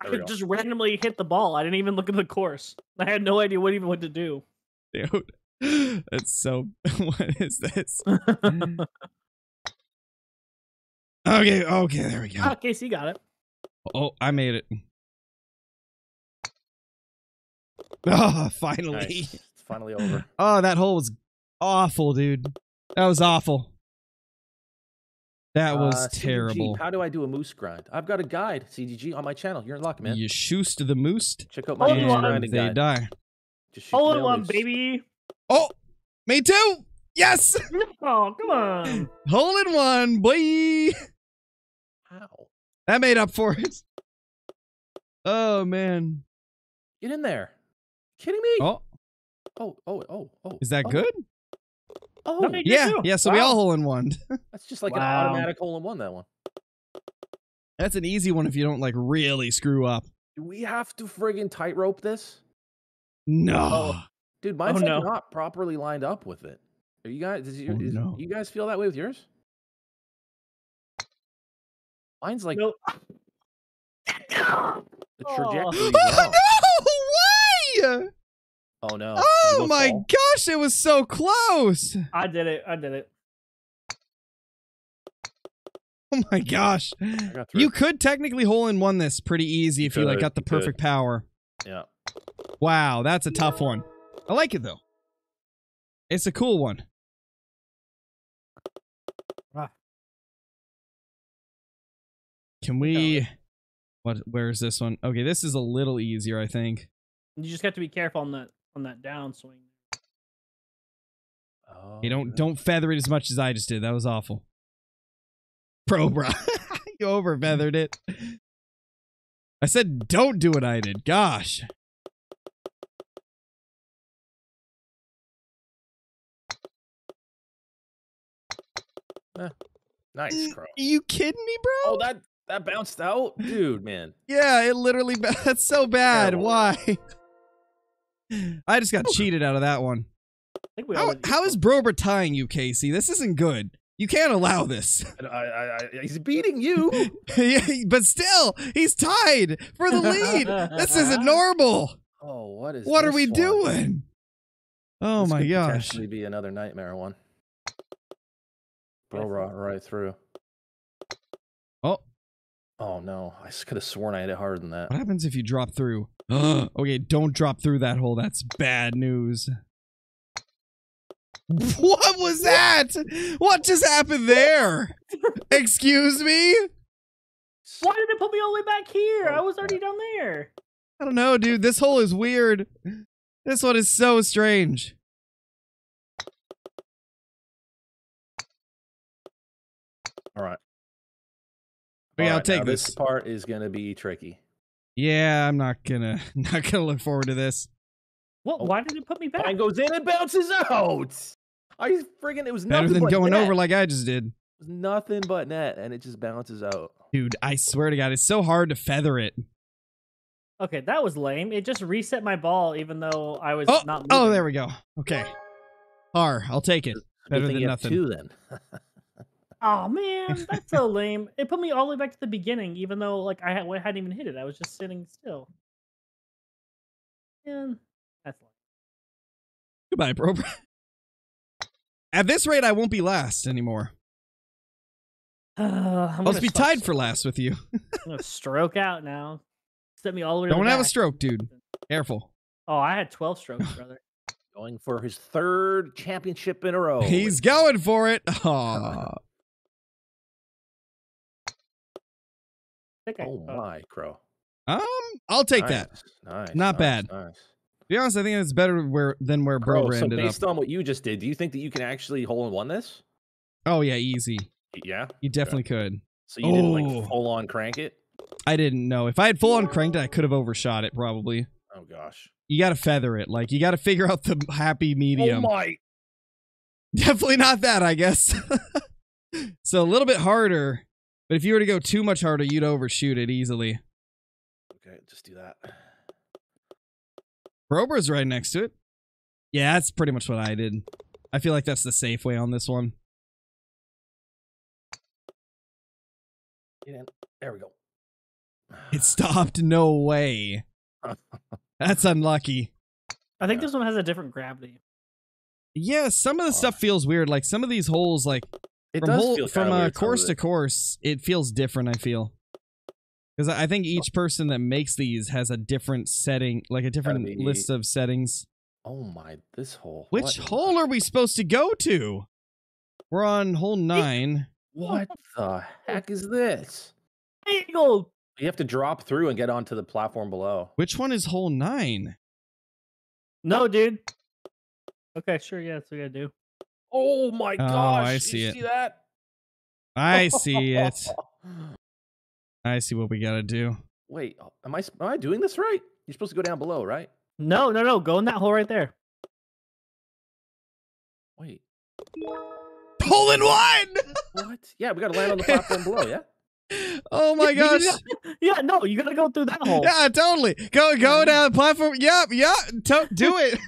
I just randomly hit the ball. I didn't even look at the course. I had no idea what to do. Dude. That's so. What is this? Okay, there we go. Oh, Casey got it. Oh, I made it. Oh, finally. Nice. It's finally over. Oh, that hole was awful, dude. That was awful. That was terrible. CDG, how do I do a moose grind? I've got a guide, CDG, on my channel. You're in luck, man. You shoosed the moose. Check out my moose grinding guide. They die. Hole in one, baby. Oh, me too. Yes. Oh, come on. Hole in one, boy. Ow. That made up for it. Oh, man. Get in there. Kidding me? Oh. Is that good? Oh, no, yeah. So we all hole in one. That's just like an automatic hole in one, that one. That's an easy one if you don't, like, really screw up. Do we have to friggin' tightrope this? No. Oh. Dude, mine's not properly lined up with it. Are you guys? You guys feel that way with yours? Mine's like the trajectory. Oh no! Why? Oh no. Oh my gosh, it was so close. I did it. I did it. Oh my gosh. You could technically hole in one this pretty easy if you like got the perfect power. Yeah. Wow, that's a tough one. I like it though. It's a cool one. Can we where's this one? Okay, this is a little easier, I think. You just have to be careful on that downswing. Oh, you don't feather it as much as I just did. That was awful. Bro, bro. You overfeathered it. I said don't do what I did. Gosh. Nice, bro. Are you kidding me, bro? Oh, that bounced out? Dude, man. Yeah, it literally that's so bad. Terrible. Why? I just got cheated out of that one. I think we how is Brober tying you, Casey? This isn't good. You can't allow this. He's beating you. Yeah, but still, he's tied for the lead. This isn't normal. Oh, what is? What are we doing? Oh my gosh! This could potentially be another nightmare one. Bro, right through. Oh. Oh no! I could have sworn I hit it harder than that. What happens if you drop through? Okay, don't drop through that hole. That's bad news. What was that? What just happened there? Excuse me? Why did it put me all the way back here? I was already down there. I don't know, dude. This hole is weird. This one is so strange. All right. Okay, I'll take this. This part is going to be tricky. Yeah, I'm not gonna look forward to this. What? Why did it put me back? Mine goes in and bounces out. I friggin' it was nothing better than going over like I just did. It was nothing but net, and it just bounces out. Dude, I swear to God, it's so hard to feather it. Okay, that was lame. It just reset my ball, even though I was not moving. Oh, there we go. Okay, I'll take it. Better than nothing. Two, then. Oh man, that's so lame. It put me all the way back to the beginning, even though like I hadn't even hit it. I was just sitting still. Man. Goodbye, bro. At this rate, I won't be last anymore. I'll just be tied for last with you. I'm gonna stroke out now. Set me all the way. Don't have a stroke, dude. Careful. Oh, I had 12 strokes, brother. Going for his third championship in a row. He's going for it. Aww. Oh my, Crow. I'll take that. Nice. Not bad. Nice. To be honest, I think it's better than where Brober ended up. So based on what you just did, do you think that you can actually hole in one this? Oh yeah, easy. Yeah, you definitely could. So you didn't like full on crank it? I didn't know. If I had full on cranked it, I could have overshot it probably. Oh gosh. You got to feather it. Like you got to figure out the happy medium. Oh my. Definitely not that, I guess. So a little bit harder, but if you were to go too much harder, you'd overshoot it easily. Okay, just do that. Brober's right next to it. Yeah, that's pretty much what I did. I feel like that's the safe way on this one. Get in. There we go. It stopped. No way. That's unlucky. I think this one has a different gravity. Yeah, some of the stuff feels weird. Like some of these holes, like it from course to course, it feels different, I feel. Because I think each person that makes these has a different setting, like a different list of settings. Oh my, this hole. Which hole are we supposed to go to? We're on hole 9. What the heck is this? Eagle! You have to drop through and get onto the platform below. Which one is hole 9? No, dude. Okay, sure, yeah, that's what we gotta do. Oh my gosh, I see you see that? I see it. I see what we gotta do. Wait, am I doing this right? You're supposed to go down below, right? No, no, no. Go in that hole right there. Wait. Hole in one! What? Yeah, we gotta land on the platform below, yeah? Oh my gosh. Yeah, no, you gotta go through that hole. Yeah, totally. Go down the platform. Yep, yeah, do it.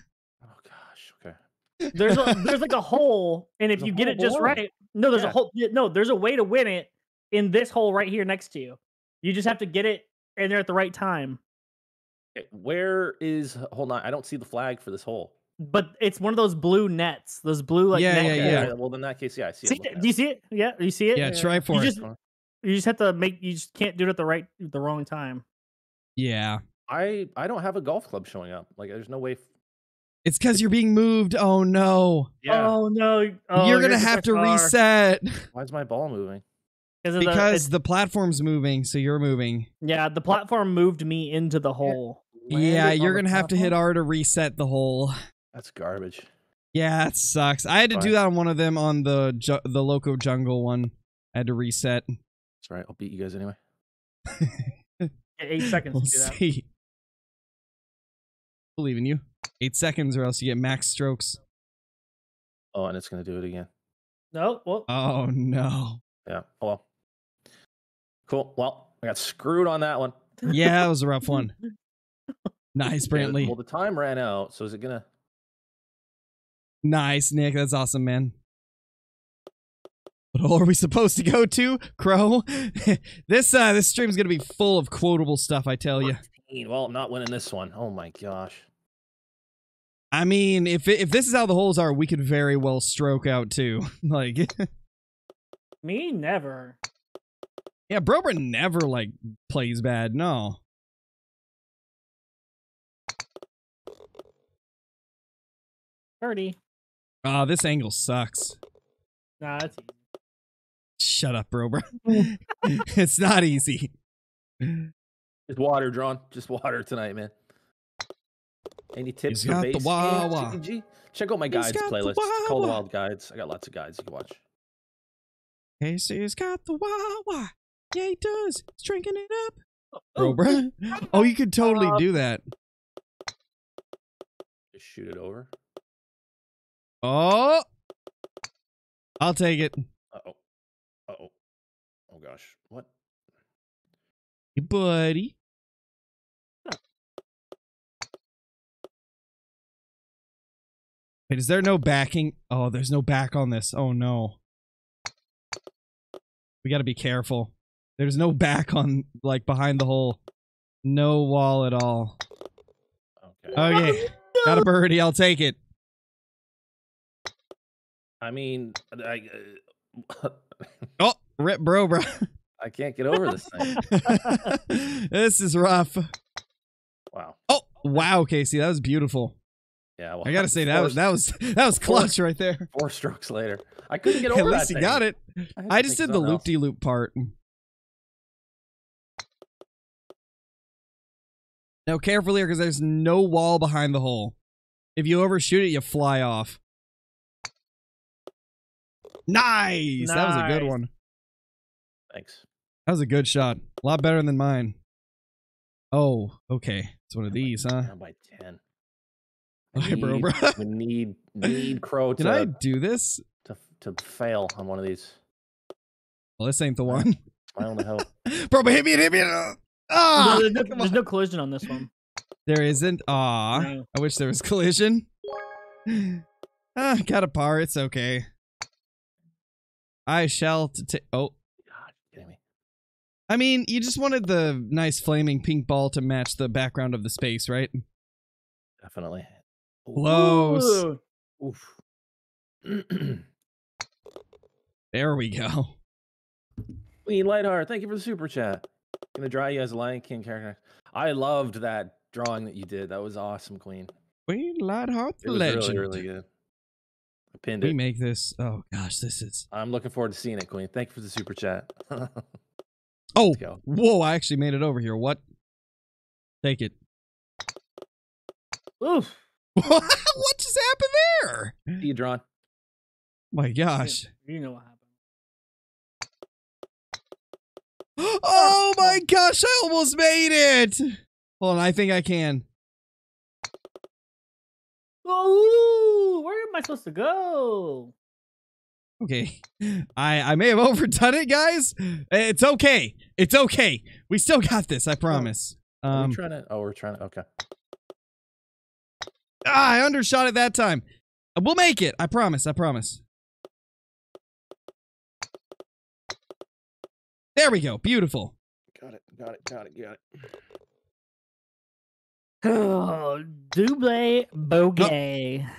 Oh gosh, okay. There's like a hole, and if you get it just right, there's a hole. No, there's a way to win it in this hole right here next to you. You just have to get it in there at the right time. Okay, where is... Hold on, I don't see the flag for this hole. But it's one of those blue nets. Those blue, like... Yeah. Well, in that case, yeah, I see it. Do you see it? Yeah, do you see it? Yeah, try for it. You just have to make... You just can't do it at the wrong time. Yeah. I don't have a golf club showing up. Like, there's no way... It's because you're being moved. Oh, no. Yeah. Oh, no. Oh, you're going to have to reset. Why is my ball moving? Because the platform's moving, so you're moving. Yeah, the platform moved me into the hole. Yeah, you're going to have to hit R to reset the hole. That's garbage. Yeah, it sucks. I had to do that on one of them on the Loco Jungle one. I had to reset. That's right. I'll beat you guys anyway. 8 seconds we'll to do that. See. Believe in you. 8 seconds or else you get max strokes. Oh, and it's going to do it again. No. Well. Oh, no. Yeah. Oh, well. Cool. Well, I got screwed on that one. Yeah, that was a rough one. Nice, Brantley. Well, the time ran out, so is it going to... Nice, Nick. That's awesome, man. What hole are we supposed to go to, Crow? This stream is going to be full of quotable stuff, I tell you. Well, I'm not winning this one. Oh, my gosh. I mean, if this is how the holes are, we could very well stroke out, too. Like... Me? Never. Yeah, Brober never, like, plays bad. No. Birdie. Oh, this angle sucks. Nah, that's easy. Shut up, Brober. It's not easy. Just water, John. Just water tonight, man. Any tips for bass? Check out my guides playlist. Call of the Wild guides. I got lots of guides you can watch. Casey's got the Wawa. Yeah, he does. He's drinking it up. Oh, bro. Oh, you could totally do that. Just shoot it over. Oh. I'll take it. Uh-oh. Uh-oh. Oh, gosh. What? Hey, buddy. Huh. Wait, is there no backing? Oh, there's no back on this. Oh, no. We gotta be careful. There's no back on, like, behind the hole. No wall at all. Okay. Oh, yeah. No. Got a birdie. I'll take it. I mean, oh, rip bro, bro. I can't get over this thing. This is rough. Wow. Oh, wow, Casey. That was beautiful. Yeah, well, I gotta say that was clutch right there. 4 strokes later, I couldn't get over that. At least you got it. I just did the loop-de-loop part. Now careful here, because there's no wall behind the hole. If you overshoot it, you fly off. Nice. That was a good one. Thanks. That was a good shot. A lot better than mine. Oh, okay. It's one of these, huh? Down by 10. Bro. We need Crow to... Did I do this? To fail on one of these. Well, this ain't the one. I don't know. Bro, but hit me. Ah, no, there's no collision on this one. There isn't? Aw. No. I wish there was collision. Got a par. It's okay. I shall... Oh. God, kidding me. I mean, you just wanted the nice flaming pink ball to match the background of the space, right? Definitely. Close. Oof. There we go. Clean Lightheart, thank you for the super chat. Gonna draw you as a Lion King character. I loved that drawing that you did. That was awesome, Queen. Queen Lightheart, the legend. Really, really good. I pinned it. We make this. Oh gosh, this is... I'm looking forward to seeing it, Queen. Thank you for the super chat. Oh, whoa! I actually made it over here. What? Take it. Oof. What just happened there? You drawn. My gosh. You know what happened. Oh my gosh, I almost made it. Hold on, I think I can. Oh, where am I supposed to go? Okay. I may have overdone it, guys. It's okay. It's okay. We still got this, I promise. We're trying to okay. Ah, I undershot it that time. We'll make it. I promise. I promise. There we go. Beautiful. Got it. Got it. Got it. Got it. Oh, double bogey. Oh.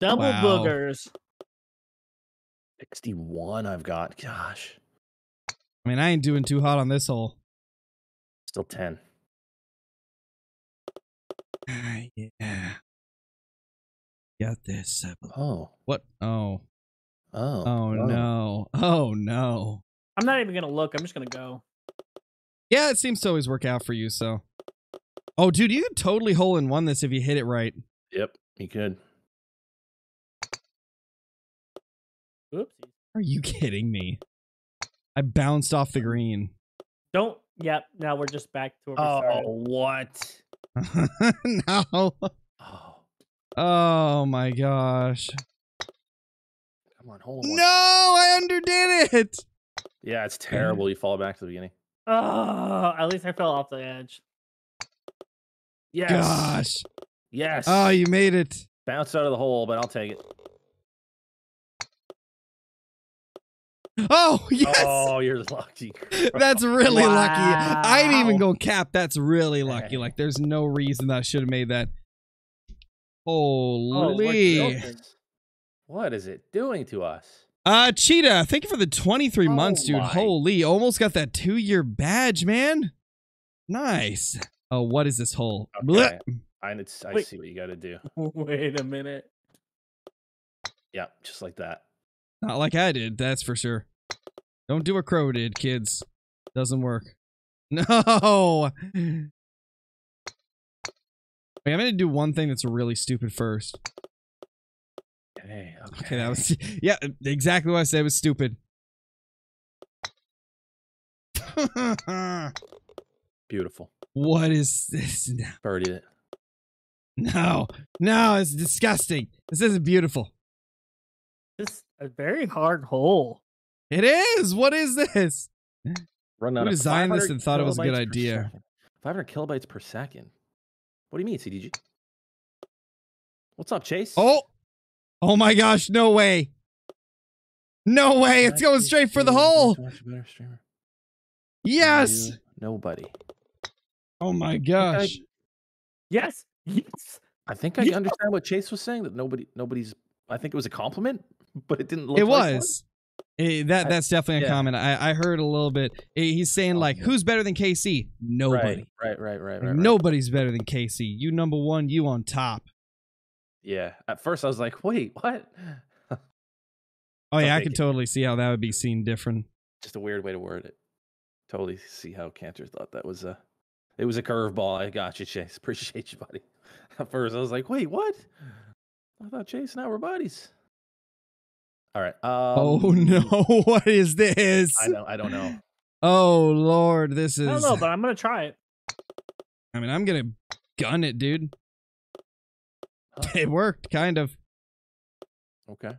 Double boogers. 61 I've got. Gosh. I mean, I ain't doing too hot on this hole. Still 10. Yeah. Got this. Oh. What? Oh. Oh. Oh, no. Oh, no. I'm not even going to look. I'm just going to go. Yeah, it seems to always work out for you, so. Oh, dude, you could totally hole in one this if you hit it right. Yep, you could. Oopsie. Are you kidding me? I bounced off the green. Don't. Yep, now we're just back to where we started. Oh, what? No. Oh. Oh, my gosh. Come on, hold on. No, I underdid it. Yeah, it's terrible. You fall back to the beginning. Oh, at least I fell off the edge. Yes. Gosh. Yes. Oh, you made it. Bounced out of the hole, but I'll take it. Oh, yes. Oh, you're lucky. Bro. That's really lucky. I ain't even going to cap. That's really lucky. Like, there's no reason that I should have made that. Holy. Oh, what is it doing to us? Cheetah, thank you for the 23 months, dude. Holy, almost got that 2-year badge, man. Nice. Oh, what is this hole? Okay. I see what you got to do. Wait a minute. Yeah, just like that. Not like I did, that's for sure. Don't do what Crow did, kids. Doesn't work. No! Wait, I'm gonna do one thing that's really stupid first. Okay, that was... Yeah, exactly what I said. It was stupid. Beautiful. What is this? No. Birdied it. No. No, it's disgusting. This isn't beautiful. This is a very hard hole. It is. What is this? Who designed this and thought it was a good idea? 500 kilobytes per second. What do you mean, CDG? What's up, Chase? Oh! Oh my gosh, no way. No way, it's going straight for the hole. Yes. Nobody. Oh my gosh. Yes. Yes. I think I understand what Chase was saying, that nobody's I think it was a compliment, but it didn't look like it was. That's definitely a comment. I heard a little bit. He's saying like, who's better than KC? Nobody. Right. Nobody's better than KC. You number one, you on top. Yeah, at first I was like, wait, what? Oh, yeah, I can totally see how that would be seen different. Just a weird way to word it. Totally see how Cantor thought that was it was a curveball. I got you, Chase. Appreciate you, buddy. At first I was like, wait, what? I thought Chase and I were buddies. All right. Oh, no. What is this? I don't know. Oh, Lord, this is... I don't know, but I'm going to try it. I mean, I'm going to gun it, dude. It worked, kind of. Okay.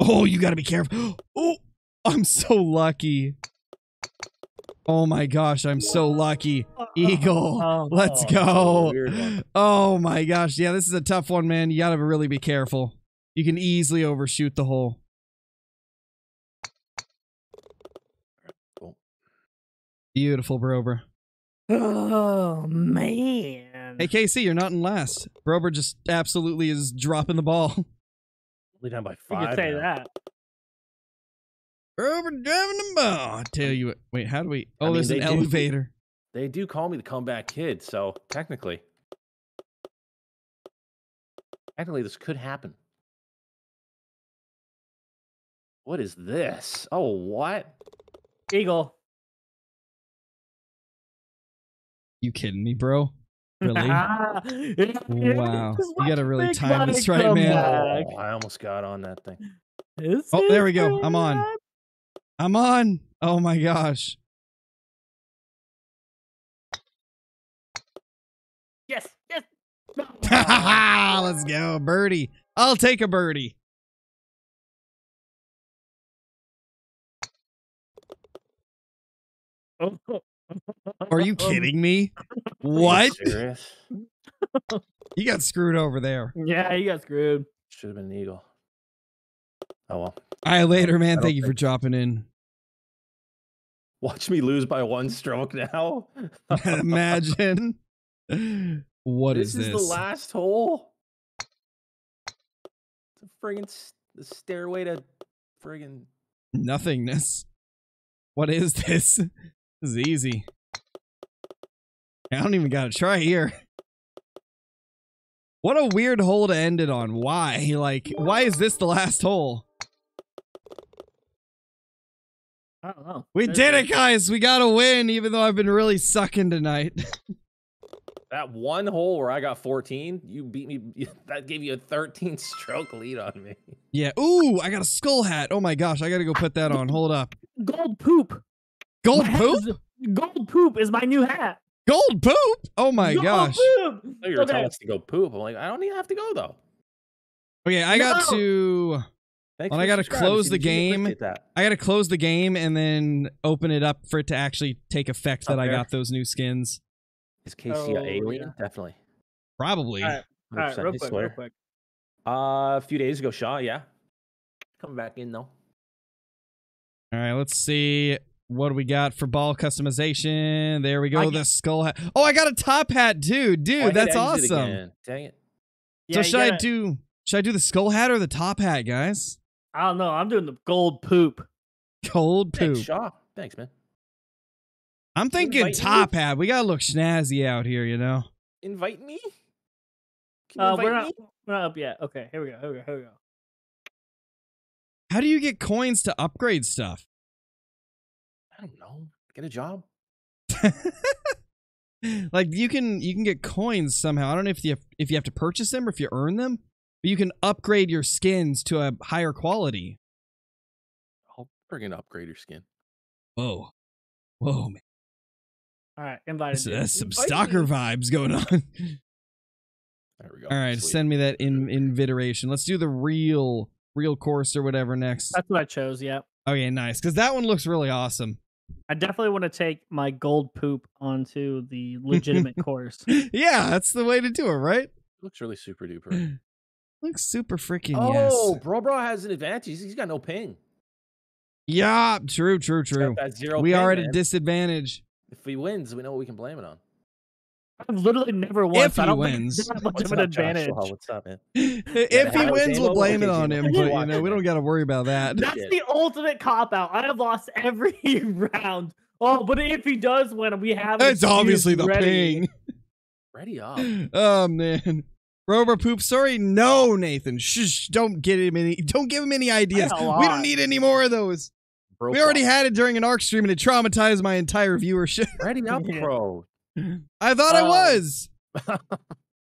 Oh, you got to be careful. Oh, I'm so lucky. Oh, my gosh. I'm so lucky. Eagle. Let's go. Oh, my gosh. Yeah, this is a tough one, man. You got to really be careful. You can easily overshoot the hole. Beautiful, Brober. Oh, man. Hey, KC, you're not in last. Brober just absolutely is dropping the ball. Only down by 5. You could say that. Brober driving the ball. I tell you what. Wait, how do we... Oh, there's an elevator. They do call me the comeback kid, so technically. Technically, this could happen. What is this? Oh, what? Eagle. You kidding me, bro? Really? Wow. You gotta really time this right, man. Oh, I almost got on that thing. Oh, there we go. I'm on. I'm on. Oh my gosh. Yes. Yes. Let's go. Birdie. I'll take a birdie. Oh. Are you kidding me? What? You got screwed over there. Yeah, you got screwed. Should have been an eagle. Oh well. All right, later, man. Thank you for dropping in. Watch me lose by 1 stroke now. Imagine. What is this? This is the last hole. It's a friggin' stairway to friggin' nothingness. What is this? This is easy. I don't even gotta try here. What a weird hole to end it on. Why? Like, why is this the last hole? I don't know. We did it, guys! We got a win, even though I've been really sucking tonight. That one hole where I got 14, you beat me. That gave you a 13-stroke lead on me. Yeah. Ooh, I got a skull hat. Oh my gosh, I gotta go put that on. Hold up. Gold poop. Gold poop? Gold poop is my new hat. Gold poop? Oh my gosh. Poop. I thought you were telling us to go poop. I'm like, I don't even have to go though. Okay, I got to... And I gotta close the game. I gotta close the game and then open it up for it to actually take effect that I got those new skins. Is Casey an alien? Definitely. Probably. All right, real quick. A few days ago, Shaw, yeah. Come back in, though. All right, let's see what we got for ball customization. There we go, the skull hat. Oh, I got a top hat, dude. Dude, that's awesome. Dang it. So should I do the skull hat or the top hat, guys? I don't know. I'm doing the gold poop. Gold poop. Thanks, Shaw. Thanks, man. I'm thinking top hat. We gotta look snazzy out here, you know. Invite me? We're not up yet. Okay, here we go. Here we go. How do you get coins to upgrade stuff? I don't know. Get a job. Like you can get coins somehow. I don't know if you have to purchase them or if you earn them, but you can upgrade your skins to a higher quality. I'll friggin' upgrade your skin. Whoa. Whoa, man. All right, that's some stalker vibes going on. There we go. All right, send me that inviteration. Let's do the real course or whatever next. That's what I chose, yeah. Okay, nice, because that one looks really awesome. I definitely want to take my gold poop onto the legitimate course. Yeah, that's the way to do it, right? It looks really super duper. Looks super freaking yes. Oh, bro has an advantage. He's got no ping. Yeah, true. We are at a disadvantage. If he wins, we know what we can blame it on. I've literally never won. If he wins, what's an advantage? What's up, man? If he wins, we'll blame it on him. But you know, we don't got to worry about that. That's the ultimate cop out. I have lost every round. Oh, but if he does win, we have. It's obviously the ping. Ready up. Oh man, Rover poop. Sorry, no, Nathan. Shh, don't get him any. Don't give him any ideas. We don't need any more of those. We already had it during an ARC stream, and it traumatized my entire viewership. Ready up, bro. I thought I was.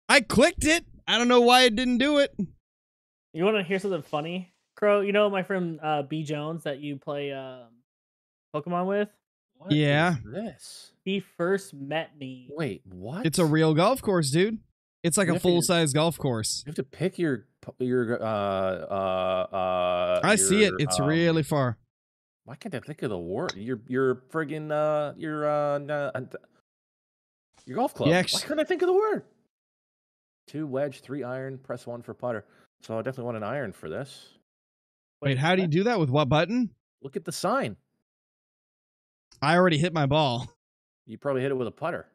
I clicked it. I don't know why it didn't do it. You want to hear something funny, Crow? You know my friend B. Jones that you play Pokemon with? What is this? He first met me. Wait, what? It's a real golf course, dude. It's like a full-size golf course. You have to pick your see it. It's really far. Why can't I think of the word? Your friggin' your golf club. Yeah, why can't I think of the word? 2 wedge, 3 iron, press 1 for putter. So I definitely want an iron for this. Wait, how do you do that? With what button? Look at the sign. I already hit my ball. You probably hit it with a putter.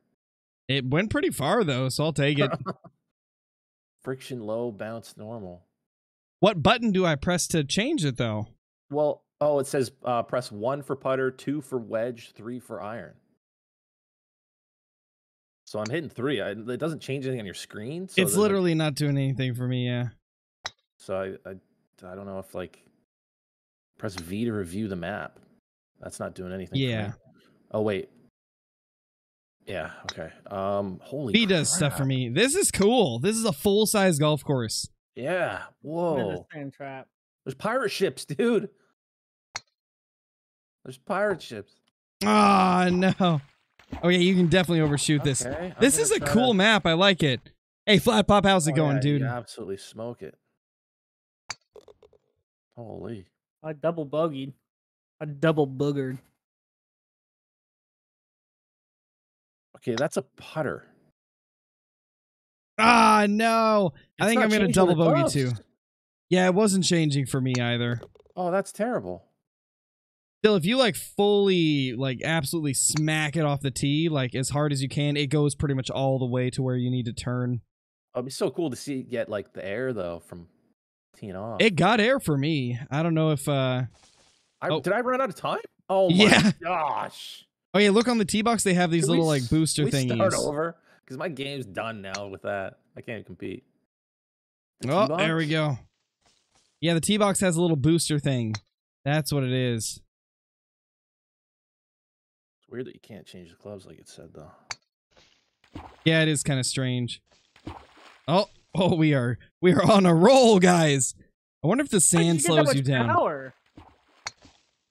It went pretty far though, so I'll take it. Friction low, bounce normal. What button do I press to change it though? Well. Oh, it says press 1 for putter, 2 for wedge, 3 for iron. So I'm hitting 3. It doesn't change anything on your screen. So it's literally not doing anything for me, yeah. So I don't know if, like, press V to review the map. That's not doing anything for me. Oh, wait. Yeah, okay. Holy V does stuff for me. This is cool. This is a full-size golf course. Yeah. Whoa. There's pirate ships, dude. There's pirate ships. Ah, no. Oh, yeah, you can definitely overshoot this. Okay, this is a cool map. I like it. Hey, Flat Pop, how's it going, dude? You absolutely smoke it. Holy. I double bogeyed. I double boogered. Okay, that's a putter. Ah, no. I think I'm going to double bogey, too. Yeah, it wasn't changing for me either. Oh, that's terrible. Still, if you like fully, like absolutely smack it off the tee, like as hard as you can, it goes pretty much all the way to where you need to turn. It'd be so cool to see get like the air though from teeing off. It got air for me. I don't know if. Did I run out of time? Oh my gosh! Oh yeah, look on the tee box. They have these little like booster thingies. Start over because my game's done now with that. I can't compete. Oh, there we go. Yeah, the tee box has a little booster thing. That's what it is. Weird that you can't change the clubs like it said though. Yeah, it is kind of strange. Oh, we are on a roll, guys. I wonder if the sand slows you down. Power?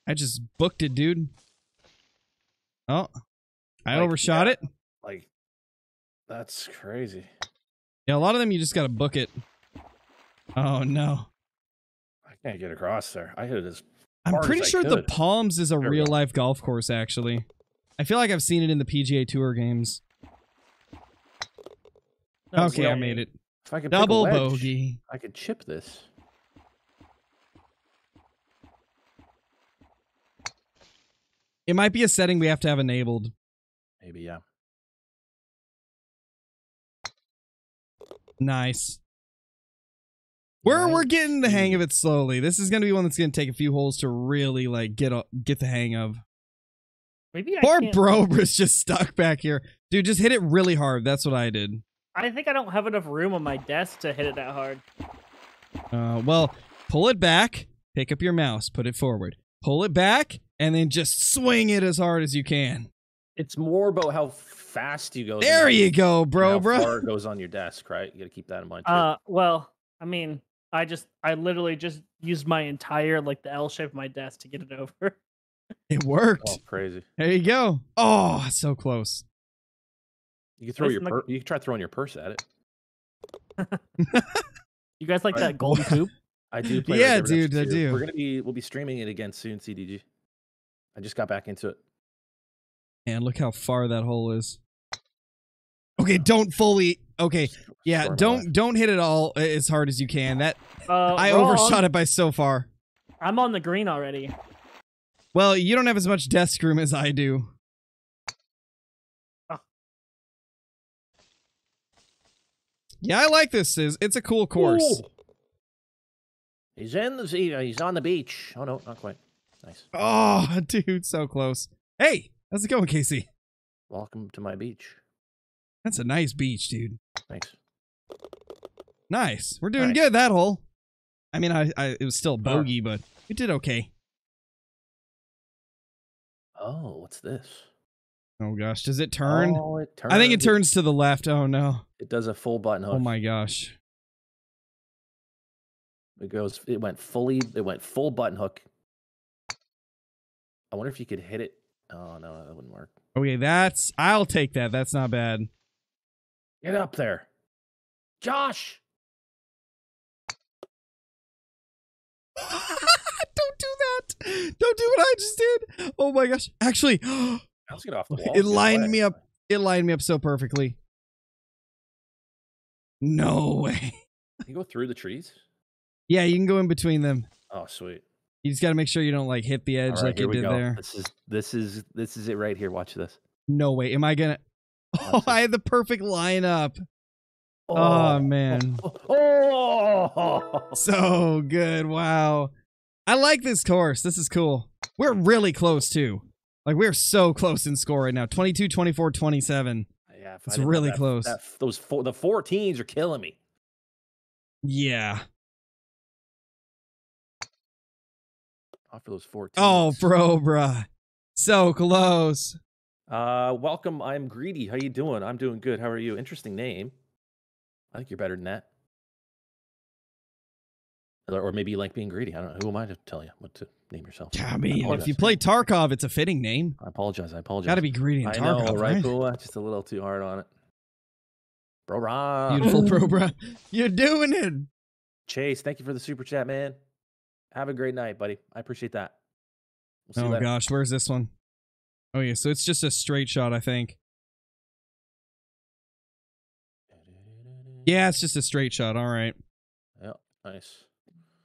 I just booked it, dude. Oh, I overshot it. Like, that's crazy. Yeah, a lot of them you just gotta book it. Oh no, I can't get across there. I hit it as. I'm pretty sure the Palms is a real life golf course, actually. I feel like I've seen it in the PGA Tour games. No, okay, I made it. If I could double pick a wedge, bogey. I could chip this. It might be a setting we have to have enabled. Maybe, yeah. Nice. We're getting the hang of it slowly. This is going to be one that's going to take a few holes to really like get the hang of. Maybe poor Brobra's just stuck back here. Dude, just hit it really hard. That's what I did. I think I don't have enough room on my desk to hit it that hard. Well, pull it back, pick up your mouse, put it forward, pull it back, and then just swing it as hard as you can. It's more about how fast you go. There you go, Brobra. How far it goes on your desk, right? You got to keep that in mind, too. Well, I mean, I literally just used my entire, like, the L shape of my desk to get it over. It worked. Oh, crazy. There you go. Oh, so close. You can throw your you can try throwing your purse at it. You guys like that golden hoop? I do play. Yeah, dude, I do. We'll be streaming it again soon, CDG. I just got back into it. Man, look how far that hole is. Okay, don't fully. Okay, yeah, don't hit it all as hard as you can. That I overshot it by so far. I'm on the green already. Well, you don't have as much desk room as I do. Yeah, I like this. It's a cool course. Ooh. He's on the beach. Oh no, not quite. Nice. Oh, dude, so close. Hey, how's it going, Casey? Welcome to my beach. That's a nice beach, dude. Thanks. Nice. We're doing good that hole. I mean, it was still bogey, but we did okay. Oh, what's this? Oh gosh, does it turn? Oh, it turns. I think it turns to the left. Oh no. It does a full button hook. Oh my gosh. It went full button hook. I wonder if you could hit it. Oh no, that wouldn't work. Okay, I'll take that. That's not bad. Get up there. Josh. Don't do that. Don't do what I just did. Oh my gosh. Actually, let's get off the wall. It lined me up. It lined me up so perfectly. No way. Can you go through the trees? Yeah, you can go in between them. Oh, sweet. You just got to make sure you don't like hit the edge like you did there. This is it right here. Watch this. No way. Am I gonna? Oh, I had the perfect lineup. Oh man. Oh, so good. Wow. I like this course. This is cool. We're really close too. Like, we're so close in score right now. 22, 24, 27. Yeah, it's really close. The 14s are killing me. Yeah. After those 14s. Oh, bro, bruh. So close. Welcome. I'm Greedy. How you doing? I'm doing good. How are you? Interesting name. I think you're better than that. Or maybe you like being greedy. I don't know. Who am I to tell you what to name yourself? I mean, if you play Tarkov, it's a fitting name. I apologize. Got to be greedy in Tarkov, I know, right? Cool. Just a little too hard on it. Bro-ra. Beautiful, bro-ra. You're doing it. Chase, thank you for the super chat, man. Have a great night, buddy. I appreciate that. We'll see you later. Gosh, where's this one? Oh, yeah, so it's just a straight shot, I think. Yeah, it's just a straight shot. All right. Yep, nice.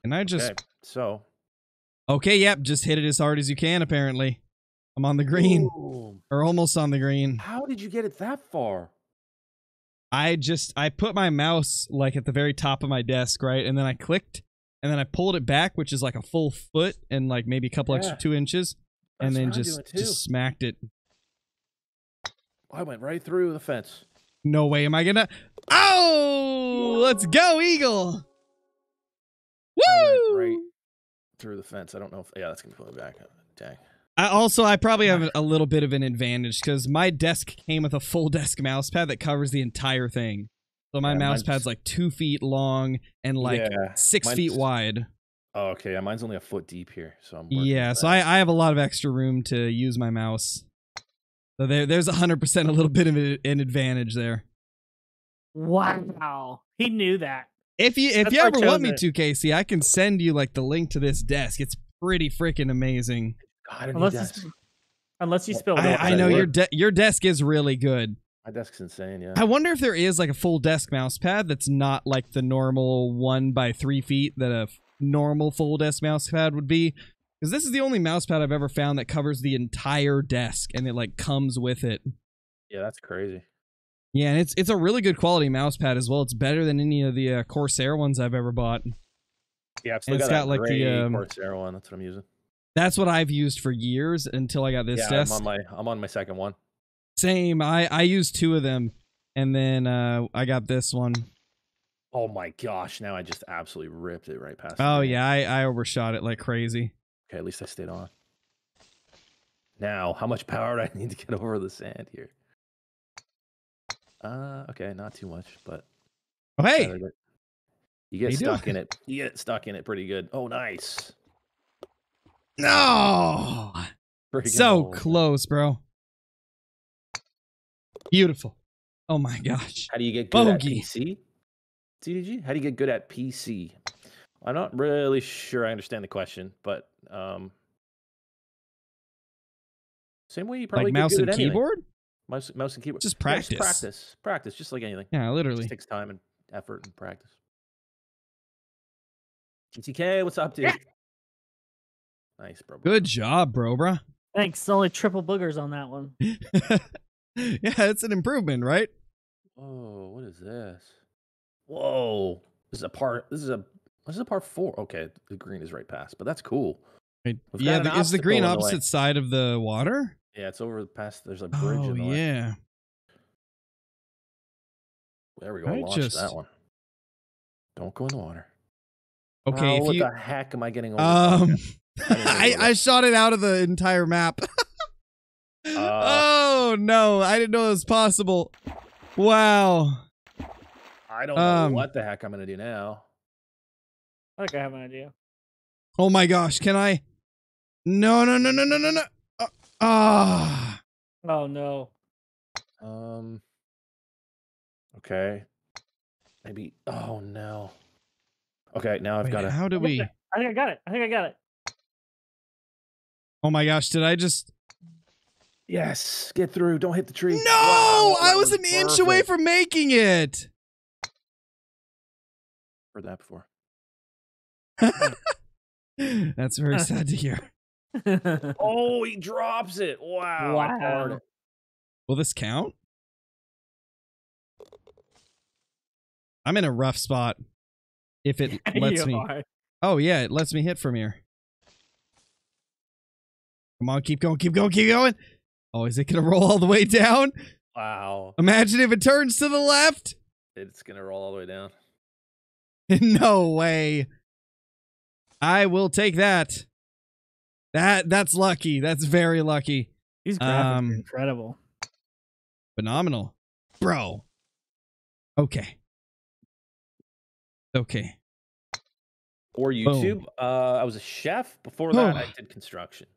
And I just... Okay, so Okay, yep, just hit it as hard as you can, apparently. I'm on the green. Ooh. Or almost on the green. How did you get it that far? I put my mouse like at the very top of my desk, right? And then I clicked and then I pulled it back, which is like a full foot and like maybe a couple extra 2 inches. That's and then just smacked it. I went right through the fence. No way am I gonna... Oh! Let's go, Eagle! Woo! Right through the fence. I don't know if... Yeah, that's gonna pull it back. Dang. I probably have a little bit of an advantage because my desk came with a full desk mouse pad that covers the entire thing. So my mouse pad's like 2 feet long and like 6 feet wide. Oh, okay. Yeah, mine's only a foot deep here. So I'm I have a lot of extra room to use my mouse. So there's 100% a little bit of an advantage there. Wow. He knew that. If you ever want me to, Casey, I can send you like the link to this desk. It's pretty freaking amazing. God, unless you spill it. I know your desk is really good. My desk's insane, yeah. I wonder if there is like a full desk mouse pad that's not like the normal 1 by 3 feet that a normal full desk mouse pad would be. Because this is the only mouse pad I've ever found that covers the entire desk and it like comes with it. Yeah, that's crazy. Yeah, and it's a really good quality mouse pad as well. It's better than any of the Corsair ones I've ever bought. Yeah, it's got like the Corsair one. That's what I'm using. That's what I've used for years until I got this desk. I'm on my second one. Same. I used 2 of them, and then I got this one. Oh my gosh! Now I just absolutely ripped it right past. Oh yeah, I overshot it like crazy. Okay, at least I stayed on. Now, how much power do I need to get over the sand here? Okay, not too much, but. Oh, hey, you get stuck in it. You get stuck in it pretty good. Oh, nice. No! So close, bro. Beautiful. Oh my gosh. How do you get good at PC? CDG? How do you get good at PC? I'm not really sure I understand the question, but same way you probably like get mouse good and at keyboard? Mouse and keyboard. Just practice. Yeah, just practice. Practice, just like anything. Yeah, literally. It just takes time and effort and practice. GTK, what's up, dude? Yeah. Nice, bro. Good job, bro, bro. Thanks. Only triple boogers on that one. Yeah, it's an improvement, right? Oh, what is this? Whoa, this is a part. This is a part 4. Okay, the green is right past, but that's cool. Right. Yeah, is the green opposite side of the water? Yeah, it's over past. There's a bridge. Oh yeah. There we go. Launch that one. Don't go in the water. Okay. What the heck am I getting over? I shot it out of the entire map. Oh no, I didn't know it was possible. Wow. I don't know what the heck I'm gonna do now. I think I have an idea. Oh my gosh, can I? No. Oh no. Okay. Maybe. Oh no. Okay, now I've got it. How do we? I think I got it. Oh my gosh, did I just... Yes, get through. Don't hit the tree. No, wow, I was an inch away from making it. Heard that before. That's very sad to hear. Oh, he drops it. Wow. Will this count? I'm in a rough spot. If it lets me. Oh, yeah, it lets me hit from here. Come on, keep going. Oh, is it going to roll all the way down? Wow. Imagine if it turns to the left. It's going to roll all the way down. No way. I will take that. That's lucky. That's very lucky. These graphics are incredible. Phenomenal. Bro. Okay. Or YouTube. I was a chef. Before that, I did construction.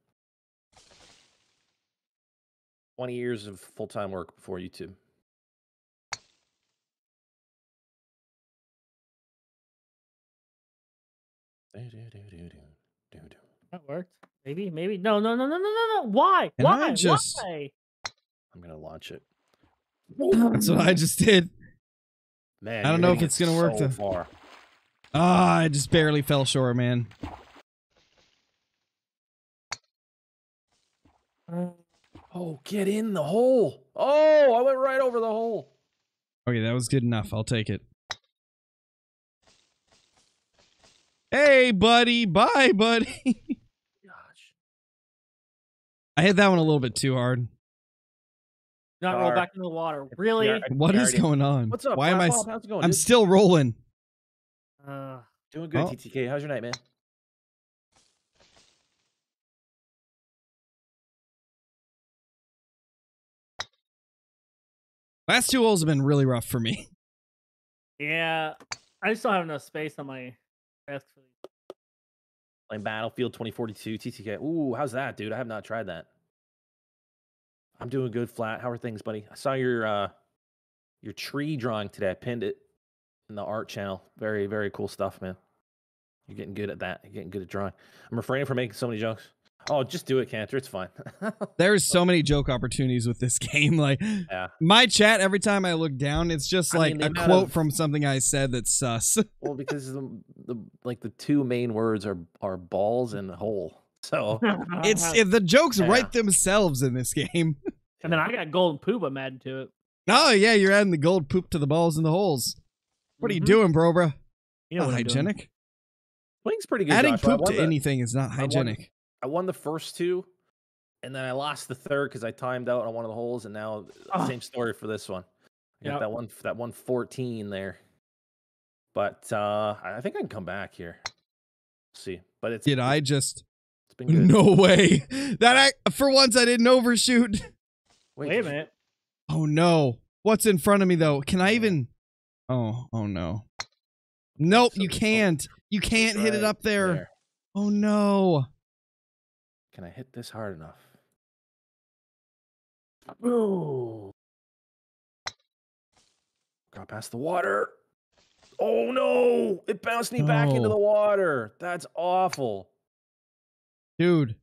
20 years of full-time work before YouTube. That worked. Maybe. No. Why? And why? Why? I'm going to launch it. That's what I just did. Man, I don't know if it's going to work. Ah, I just barely fell short, man. Oh, get in the hole. Oh, I went right over the hole. Okay, that was good enough. I'll take it. Hey, buddy. Bye, buddy. Gosh. I hit that one a little bit too hard. Not roll back into the water. Really? What is going on? What's up? Why am I? How's it going, I'm still rolling. Doing good, TTK. How's your night, man? Last two holes have been really rough for me. Yeah, I just don't have enough space on my desk. Playing Battlefield 2042, TTK. Ooh, how's that, dude? I have not tried that. I'm doing good, Flat. How are things, buddy? I saw your tree drawing today. I pinned it in the art channel. Very, very cool stuff, man. You're getting good at that. You're getting good at drawing. I'm refraining from making so many jokes. Oh, just do it, Cantor. It's fine. There's so many joke opportunities with this game. Like, yeah. My chat, every time I look down, it's just like a quote from something I said that's sus. Well, because the two main words are balls and hole. So the jokes write themselves in this game. And then I got golden poop. I'm adding to it. Oh yeah, you're adding the gold poop to the balls and the holes. What are you doing, bro? You know what hygienic. Wing's pretty good. Adding poop to anything is not hygienic. I won the first two, and then I lost the third because I timed out on one of the holes, and now same story for this one. I got that 114 there. But I think I can come back here. Let's see, but it's it's been good. No way that for once I didn't overshoot. Wait a minute. Oh no! What's in front of me though? Can I even? Oh no! Nope, you can't. You can't hit it up there. Oh no! Can I hit this hard enough? Ooh. Got past the water. Oh no! It bounced me back into the water. That's awful. Dude.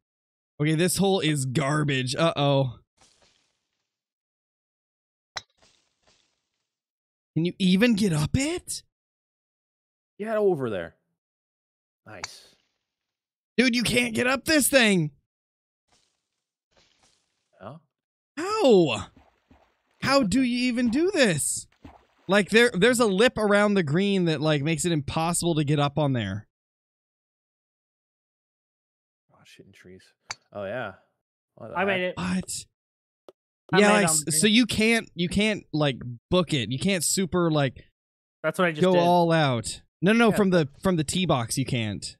Okay, this hole is garbage. Uh-oh. Can you even get up it? Get over there. Nice. Dude, you can't get up this thing. How? How do you even do this? Like there's a lip around the green that like makes it impossible to get up on there. Oh, shitting trees. Oh yeah. I made it. What? Yeah, like, so you can't like book it. You can't super like. That's what I just did. Go all out. No, yeah. from the tee box you can't.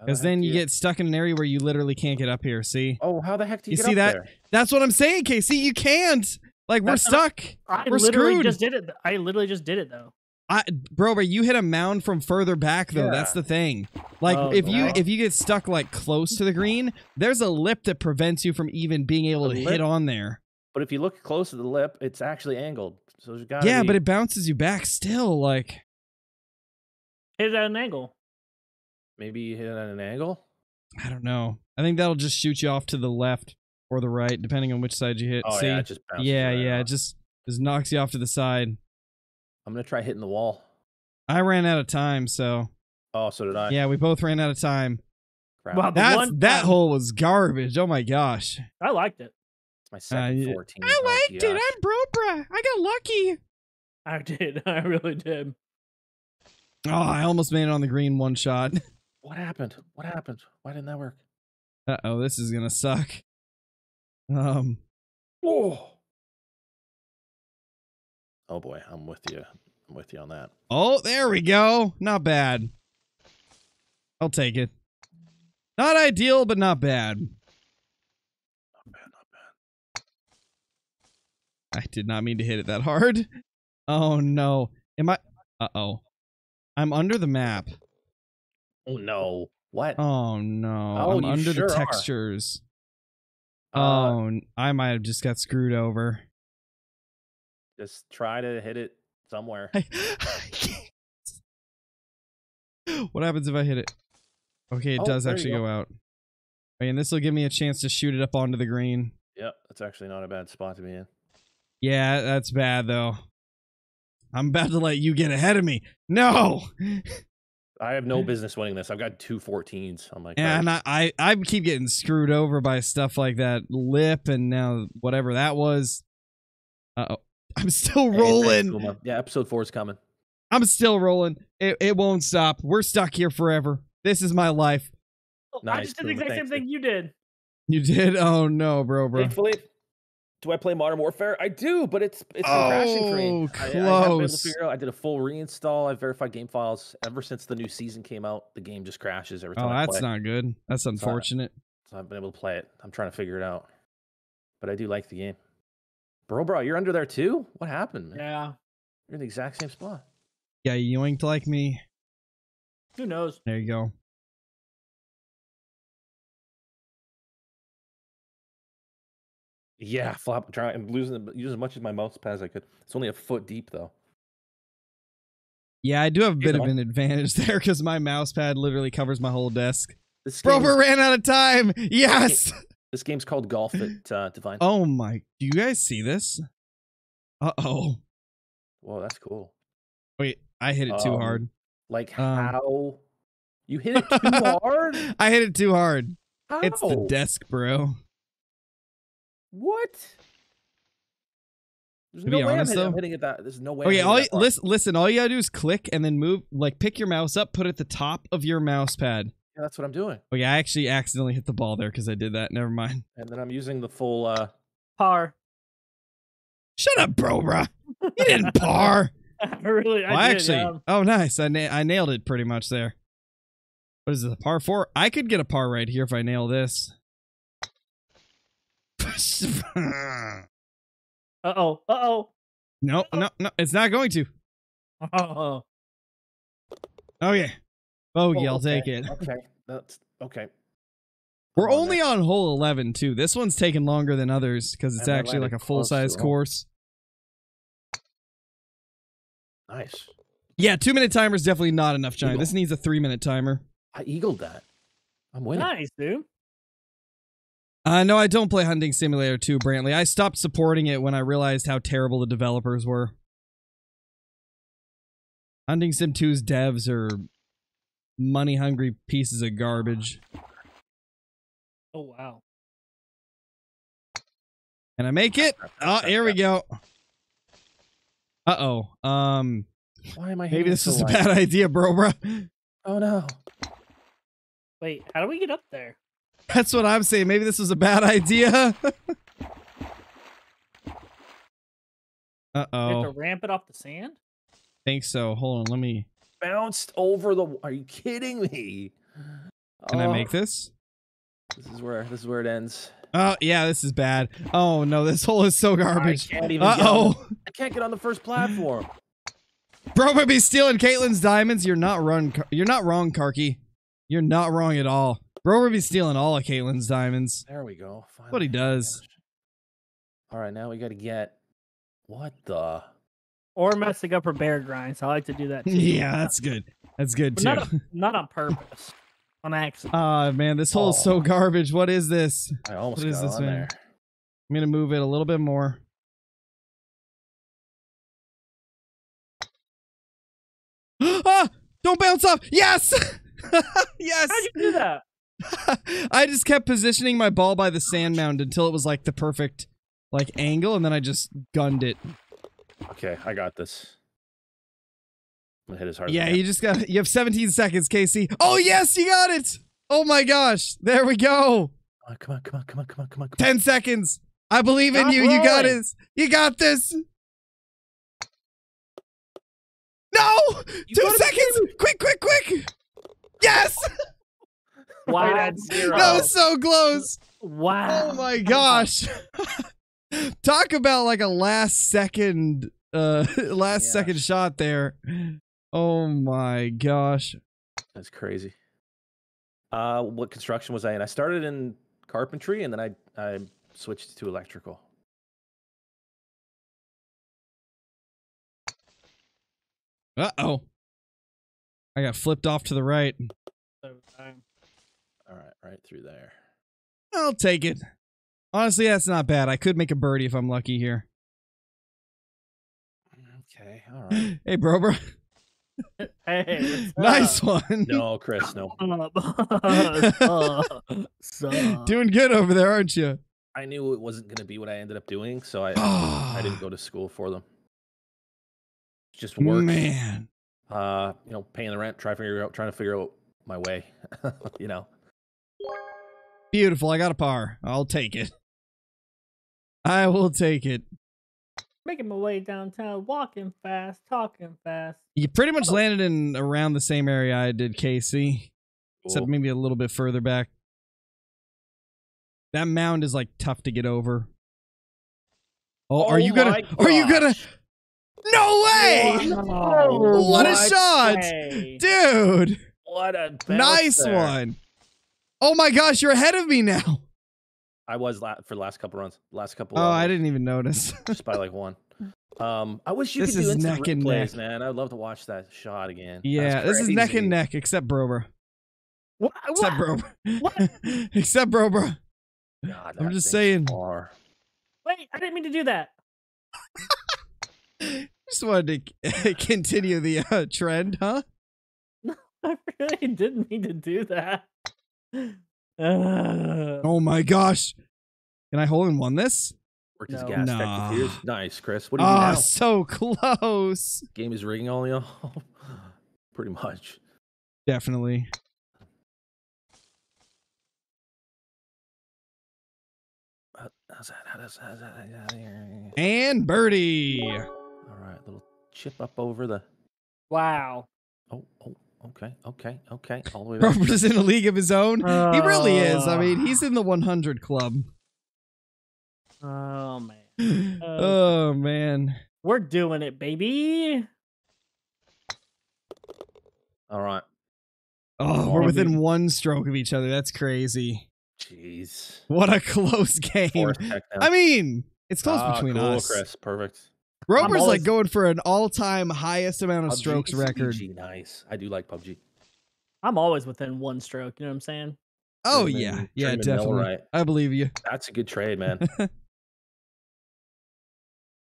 Because then you get stuck in an area where you literally can't get up here. See? Oh, how the heck do you get up there? That's what I'm saying, KC. You can't. Like, we're stuck. We're screwed. I literally just did it, though. Bro, you hit a mound from further back, though. Yeah. That's the thing. Like, if you get stuck, like, close to the green, there's a lip that prevents you from even being able to hit on there. But if you look close to the lip, it's actually angled. So there's gotta be... but it bounces you back still. Like, hit it at an angle. Maybe you hit it at an angle? I don't know. I think that'll just shoot you off to the left or the right, depending on which side you hit. Oh, see? Yeah, it just bounces right off. It just knocks you off to the side. I'm going to try hitting the wall. I ran out of time, so... Oh, so did I. Yeah, we both ran out of time. Wow, that hole was garbage. Oh, my gosh. I liked it. It's my second 14. I liked it. I'm Bropra. I got lucky. I did. I really did. Oh, I almost made it on the green one shot. What happened? What happened? Why didn't that work? Uh-oh, this is gonna suck. Whoa. Oh boy, I'm with you. I'm with you on that. Oh, there we go. Not bad. I'll take it. Not ideal, but not bad. Not bad, not bad. I did not mean to hit it that hard. Oh no. Am I? Uh-oh. I'm under the map. Oh no! What? Oh no! Oh, I'm under the textures. Oh, I might have just got screwed over. Just try to hit it somewhere. What happens if I hit it? Okay, it does actually go out. And this will give me a chance to shoot it up onto the green. Yep, that's actually not a bad spot to be in. Yeah, that's bad though. I'm about to let you get ahead of me. No. I have no business winning this. I've got two 14s on my card. Yeah, and I keep getting screwed over by stuff like that lip and now whatever that was. Uh-oh. I'm still rolling. Hey, yeah, episode 4 is coming. I'm still rolling. It won't stop. We're stuck here forever. This is my life. Oh, nice, I just did the exact same thing you did. You did? Oh, no, bro. Thankfully, do I play Modern Warfare? I do, but it's crashing for me. Close. I did a full reinstall. I verified game files. Ever since the new season came out, the game just crashes every time I play. Oh, that's not good. That's unfortunate. So I haven't been able to play it. I'm trying to figure it out. But I do like the game. Bro, you're under there too? What happened, man? Yeah. You're in the exact same spot. Yeah, you yoinked like me. Who knows? There you go. Yeah, flop. I'm using as much of my mouse pad as I could. It's only a foot deep, though. Yeah, I do have a bit of an advantage there because my mouse pad literally covers my whole desk. Rover ran out of time. Yes. This game's called Golf It, Divine. Oh my! Do you guys see this? Uh oh. Whoa, that's cool. Wait, I hit it too hard. Like how? You hit it too hard? I hit it too hard. How? It's the desk, bro. What? There's no way I'm hitting it that. There's no way. Okay, listen. All you gotta do is click and then move. Like pick your mouse up, put it at the top of your mouse pad. Yeah, that's what I'm doing. Oh yeah, I actually accidentally hit the ball there because I did that. Never mind. And then I'm using the full par. Shut up, bro, bruh. You didn't par. Really? I did, actually. Oh, nice. I nailed it pretty much there. What is it? A par 4? I could get a par right here if I nail this. Uh-oh. Uh-oh. No, no, no. It's not going to. Uh-oh. Oh, yeah. Bogey, I'll take it. Okay. That's okay. We're only on hole 11, too. This one's taking longer than others because it's actually like a full-size course. Nice. Yeah, 2-minute timer is definitely not enough, Giant. This needs a 3-minute timer. I eagled that. I'm winning. Nice, dude. No, I don't play Hunting Simulator 2, Brantley. I stopped supporting it when I realized how terrible the developers were. Hunting Sim 2's devs are money-hungry pieces of garbage. Oh, wow. Can I make it? Oh, here we go. Uh-oh. Why am I maybe this is a bad idea, bro. Oh, no. Wait, how do we get up there? That's what I'm saying. Maybe this was a bad idea. Uh-oh. You have to ramp it off the sand? I think so. Hold on. Let me... Bounced over the... Are you kidding me? Can I make this? This is where it ends. Oh, yeah. This is bad. Oh, no. This hole is so garbage. Uh-oh. I can't get on the first platform. Bro would be stealing Caitlyn's diamonds. You're not wrong, Karki. You're not wrong at all. Bro would be stealing all of Caitlin's diamonds. There we go. Finally. What he does. All right, now we got to get... What the... Or messing up her bear grinds. I like to do that too. Yeah, that's good. That's good, but too. Not on purpose. On accident. Ah, man, this hole is so garbage. What is this? I almost got on there. I'm going to move it a little bit more. Ah! Don't bounce off! Yes! Yes! How'd you do that? I just kept positioning my ball by the sand mound until it was like the perfect like angle, and then I just gunned it. Okay, I got this. I'm gonna hit as hard as I can. Yeah, you have 17 seconds, Casey. Oh yes, you got it! Oh my gosh, there we go. Come on. 10 seconds. I believe in you. You got it. You got this. No! 2 seconds! Quick! Yes! Wow, that's zero. That was so close. Wow. Oh my gosh. Talk about like a last second shot there. Oh my gosh. That's crazy. What construction was I in? I started in carpentry and then I switched to electrical. Uh-oh. I got flipped off to the right. All right, right through there. I'll take it. Honestly, that's not bad. I could make a birdie if I'm lucky here. Okay, all right. Hey, bro. Hey, nice one. No, Chris, no. Doing good over there, aren't you? I knew it wasn't going to be what I ended up doing, so I didn't go to school for them. Just work, man. You know, paying the rent, trying to figure out my way. You know. Beautiful. I got a par. I'll take it. I will take it. Making my way downtown, walking fast, talking fast. You pretty much landed in around the same area I did, KC. Cool. Except maybe a little bit further back. That mound is like tough to get over. Oh, are you gonna? Gosh. Are you gonna? No way! No, what a shot, dude! What a nice one! Oh my gosh, you're ahead of me now. I was for the last couple runs. I didn't even notice. Just by like one. I wish you could do instant replays, man. I'd love to watch that shot again. Yeah, this is neck and neck, except Brober. What? Except Brober. What? Except Brober. God, I'm just saying. Far. Wait, I didn't mean to do that. Just wanted to continue the trend, huh? No, I really didn't mean to do that. Oh my gosh! Can I hole in one this? Worked his gas tank with tears. Nice, Chris. What do you mean now? So close. Game is rigging all y'all. Pretty much. Definitely. How's that? How's that? And birdie. All right, little chip up over the. Wow. Oh. Okay. All the way back. Robert's in a league of his own. He really is. I mean, he's in the 100 club. Oh, man. Oh, man. We're doing it, baby. All right. Oh, we're within one stroke of each other. That's crazy. Jeez. What a close game. I mean, it's close between us. Chris. Perfect. Robert's like going for an all-time highest amount of strokes record. PUBG, nice. I do like PUBG. I'm always within one stroke. You know what I'm saying? Oh, yeah. Yeah, definitely. Right. I believe you. That's a good trade, man.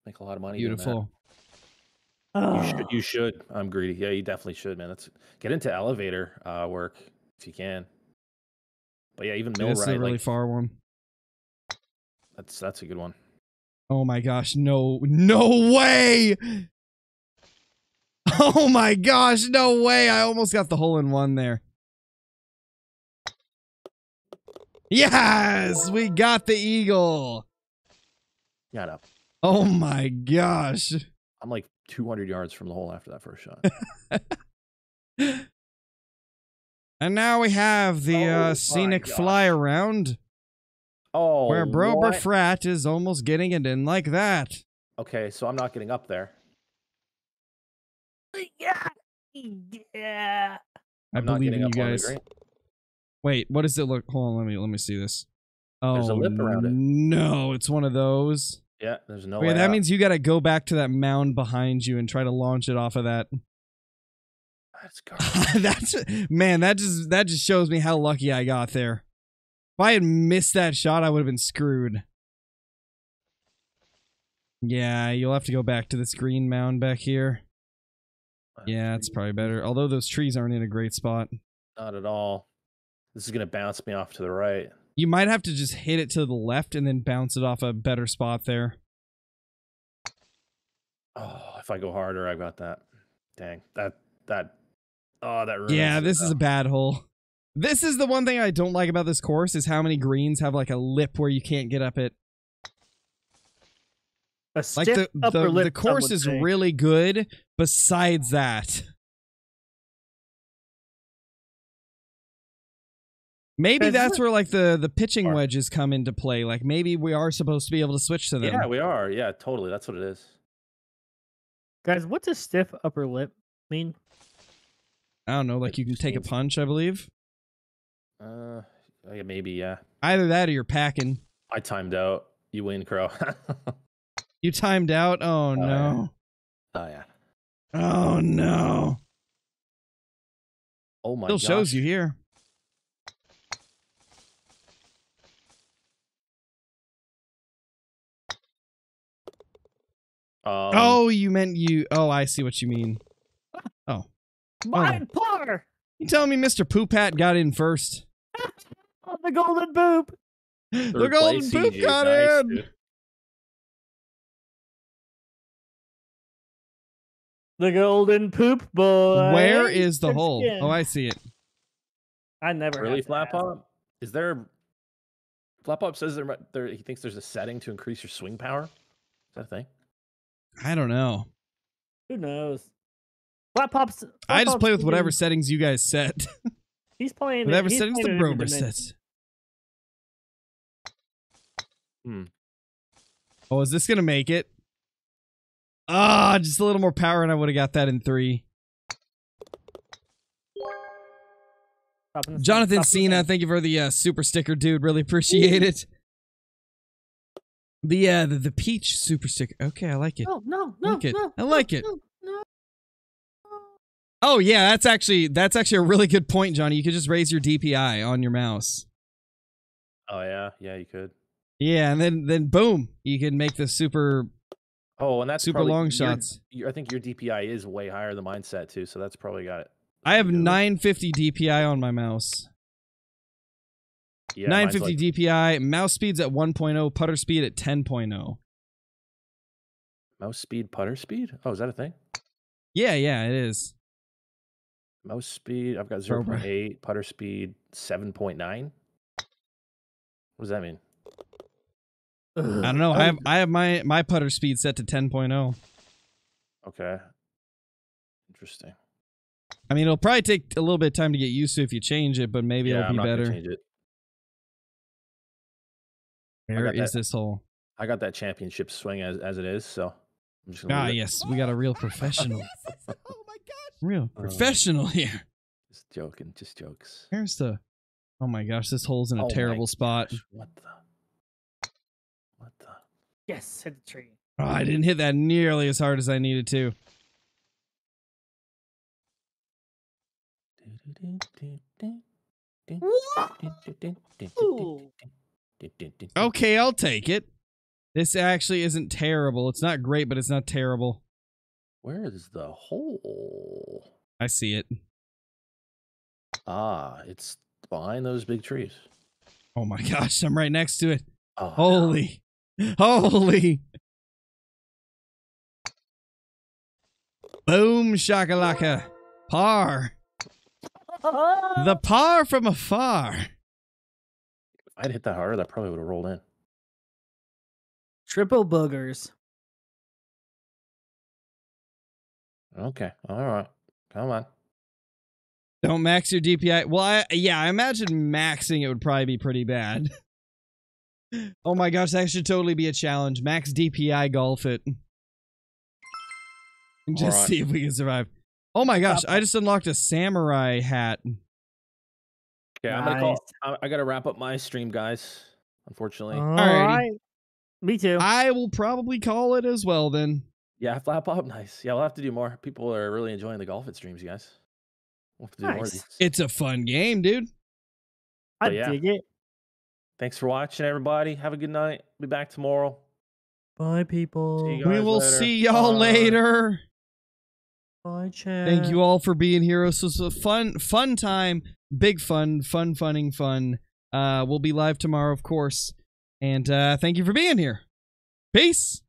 Make a lot of money. Beautiful. You should. I'm greedy. Yeah, you definitely should, man. Let's get into elevator work if you can. But yeah, even mill ride. That's a really far one. That's a good one. Oh my gosh, no way! Oh my gosh, no way! I almost got the hole in one there. Yes! We got the eagle! Got up. Oh my gosh. I'm like 200 yards from the hole after that first shot. And now we have the scenic fly around. Oh, where Brober Frat is almost getting it in like that. Okay, so I'm not getting up there. Yeah. I believe in you guys. Wait, what does it look? Hold on, let me see this. Oh, there's a lip around it. No, it's one of those. Yeah, there's no way. That means you got to go back to that mound behind you and try to launch it off of that. That's garbage. Man, that just shows me how lucky I got there. If I had missed that shot, I would have been screwed. Yeah, you'll have to go back to this green mound back here. Yeah, it's probably better. Although those trees aren't in a great spot. Not at all. This is going to bounce me off to the right. You might have to just hit it to the left and then bounce it off a better spot there. Oh, if I go harder, I got that. Dang. That ruins. Yeah, this is a bad hole. This is the one thing I don't like about this course is how many greens have like a lip where you can't get up it. Like the course is really good besides that. Maybe that's where like the pitching wedges come into play. Like maybe we are supposed to be able to switch to them. Yeah, we are. Yeah, totally. That's what it is. Guys, what's a stiff upper lip mean? I don't know. Like you can take a punch, I believe. Maybe, yeah. Either that or you're packing. I timed out. You win, Crow. You timed out? Oh, no. Yeah. Oh, yeah. Oh, no. Oh, my God. Still shows you here. Oh, you meant you. Oh, I see what you mean. Oh. Mine par. You telling me Mr. Poop Hat got in first? On the golden poop. The golden poop got in. Nice, the golden poop boy. Where is the hole? Skin. Oh, I see it. I never really flap up. Is there? Flap up says there. He thinks there's a setting to increase your swing power. Is that a thing? I don't know. Who knows? I just play with whatever settings you guys set. He's playing whatever settings the Brober sets. Hmm. Oh, is this gonna make it? Ah, just a little more power, and I would have got that in 3. Jonathan Cena, thank you for the super sticker, dude. Really appreciate it. The peach super sticker. Okay, I like it. Oh, no, no, I like it. Oh yeah, that's actually a really good point, Johnny. You could just raise your DPI on your mouse. Oh yeah, yeah, you could. Yeah, and then boom, you can make the super. Oh, and that's super long shots. I think your DPI is way higher than mine set too, so that's probably got it. I have 950 DPI on my mouse. Yeah, 950 DPI. Mouse speed's at 1.0. Putter speed at 10.0. Mouse speed, putter speed? Oh, is that a thing? Yeah, yeah, it is. Mouse speed, I've got 0.8. Putter speed, 7.9. What does that mean? I don't know. I have my putter speed set to 10.0. Okay. Interesting. I mean, it'll probably take a little bit of time to get used to if you change it, but maybe it'll be better. Where is this hole? I got that championship swing as it is, so I'm just gonna we got a real professional. Oh my gosh. Real professional here. Just joking, just jokes. Here's the oh my gosh, this hole's in a terrible spot. What the Yes, hit the tree. Oh, I didn't hit that nearly as hard as I needed to. Whoa. Okay, I'll take it. This actually isn't terrible. It's not great, but it's not terrible. Where is the hole? I see it. Ah, it's behind those big trees. Oh my gosh, I'm right next to it. Oh, holy. No. Holy. Boom shakalaka. Par. The par from afar. If I'd hit that harder, that probably would have rolled in. Triple boogers. Okay. All right. Come on. Don't max your DPI. Well, I imagine maxing it would probably be pretty bad. Oh my gosh, that should totally be a challenge. Max DPI golf it. And just see if we can survive. Oh my gosh, I just unlocked a samurai hat. Yeah, I'm gonna call. I gotta wrap up my stream, guys. Unfortunately. All right. Me too. I will probably call it as well then. Yeah, flap up. Nice. Yeah, we'll have to do more. People are really enjoying the golf it streams, you guys. We'll have to do more of these. It's a fun game, dude. I dig it. Thanks for watching, everybody. Have a good night. Be back tomorrow. Bye, people. We will see y'all later. Bye, chat. Thank you all for being here. This was a fun time. Big fun. We'll be live tomorrow, of course. And thank you for being here. Peace.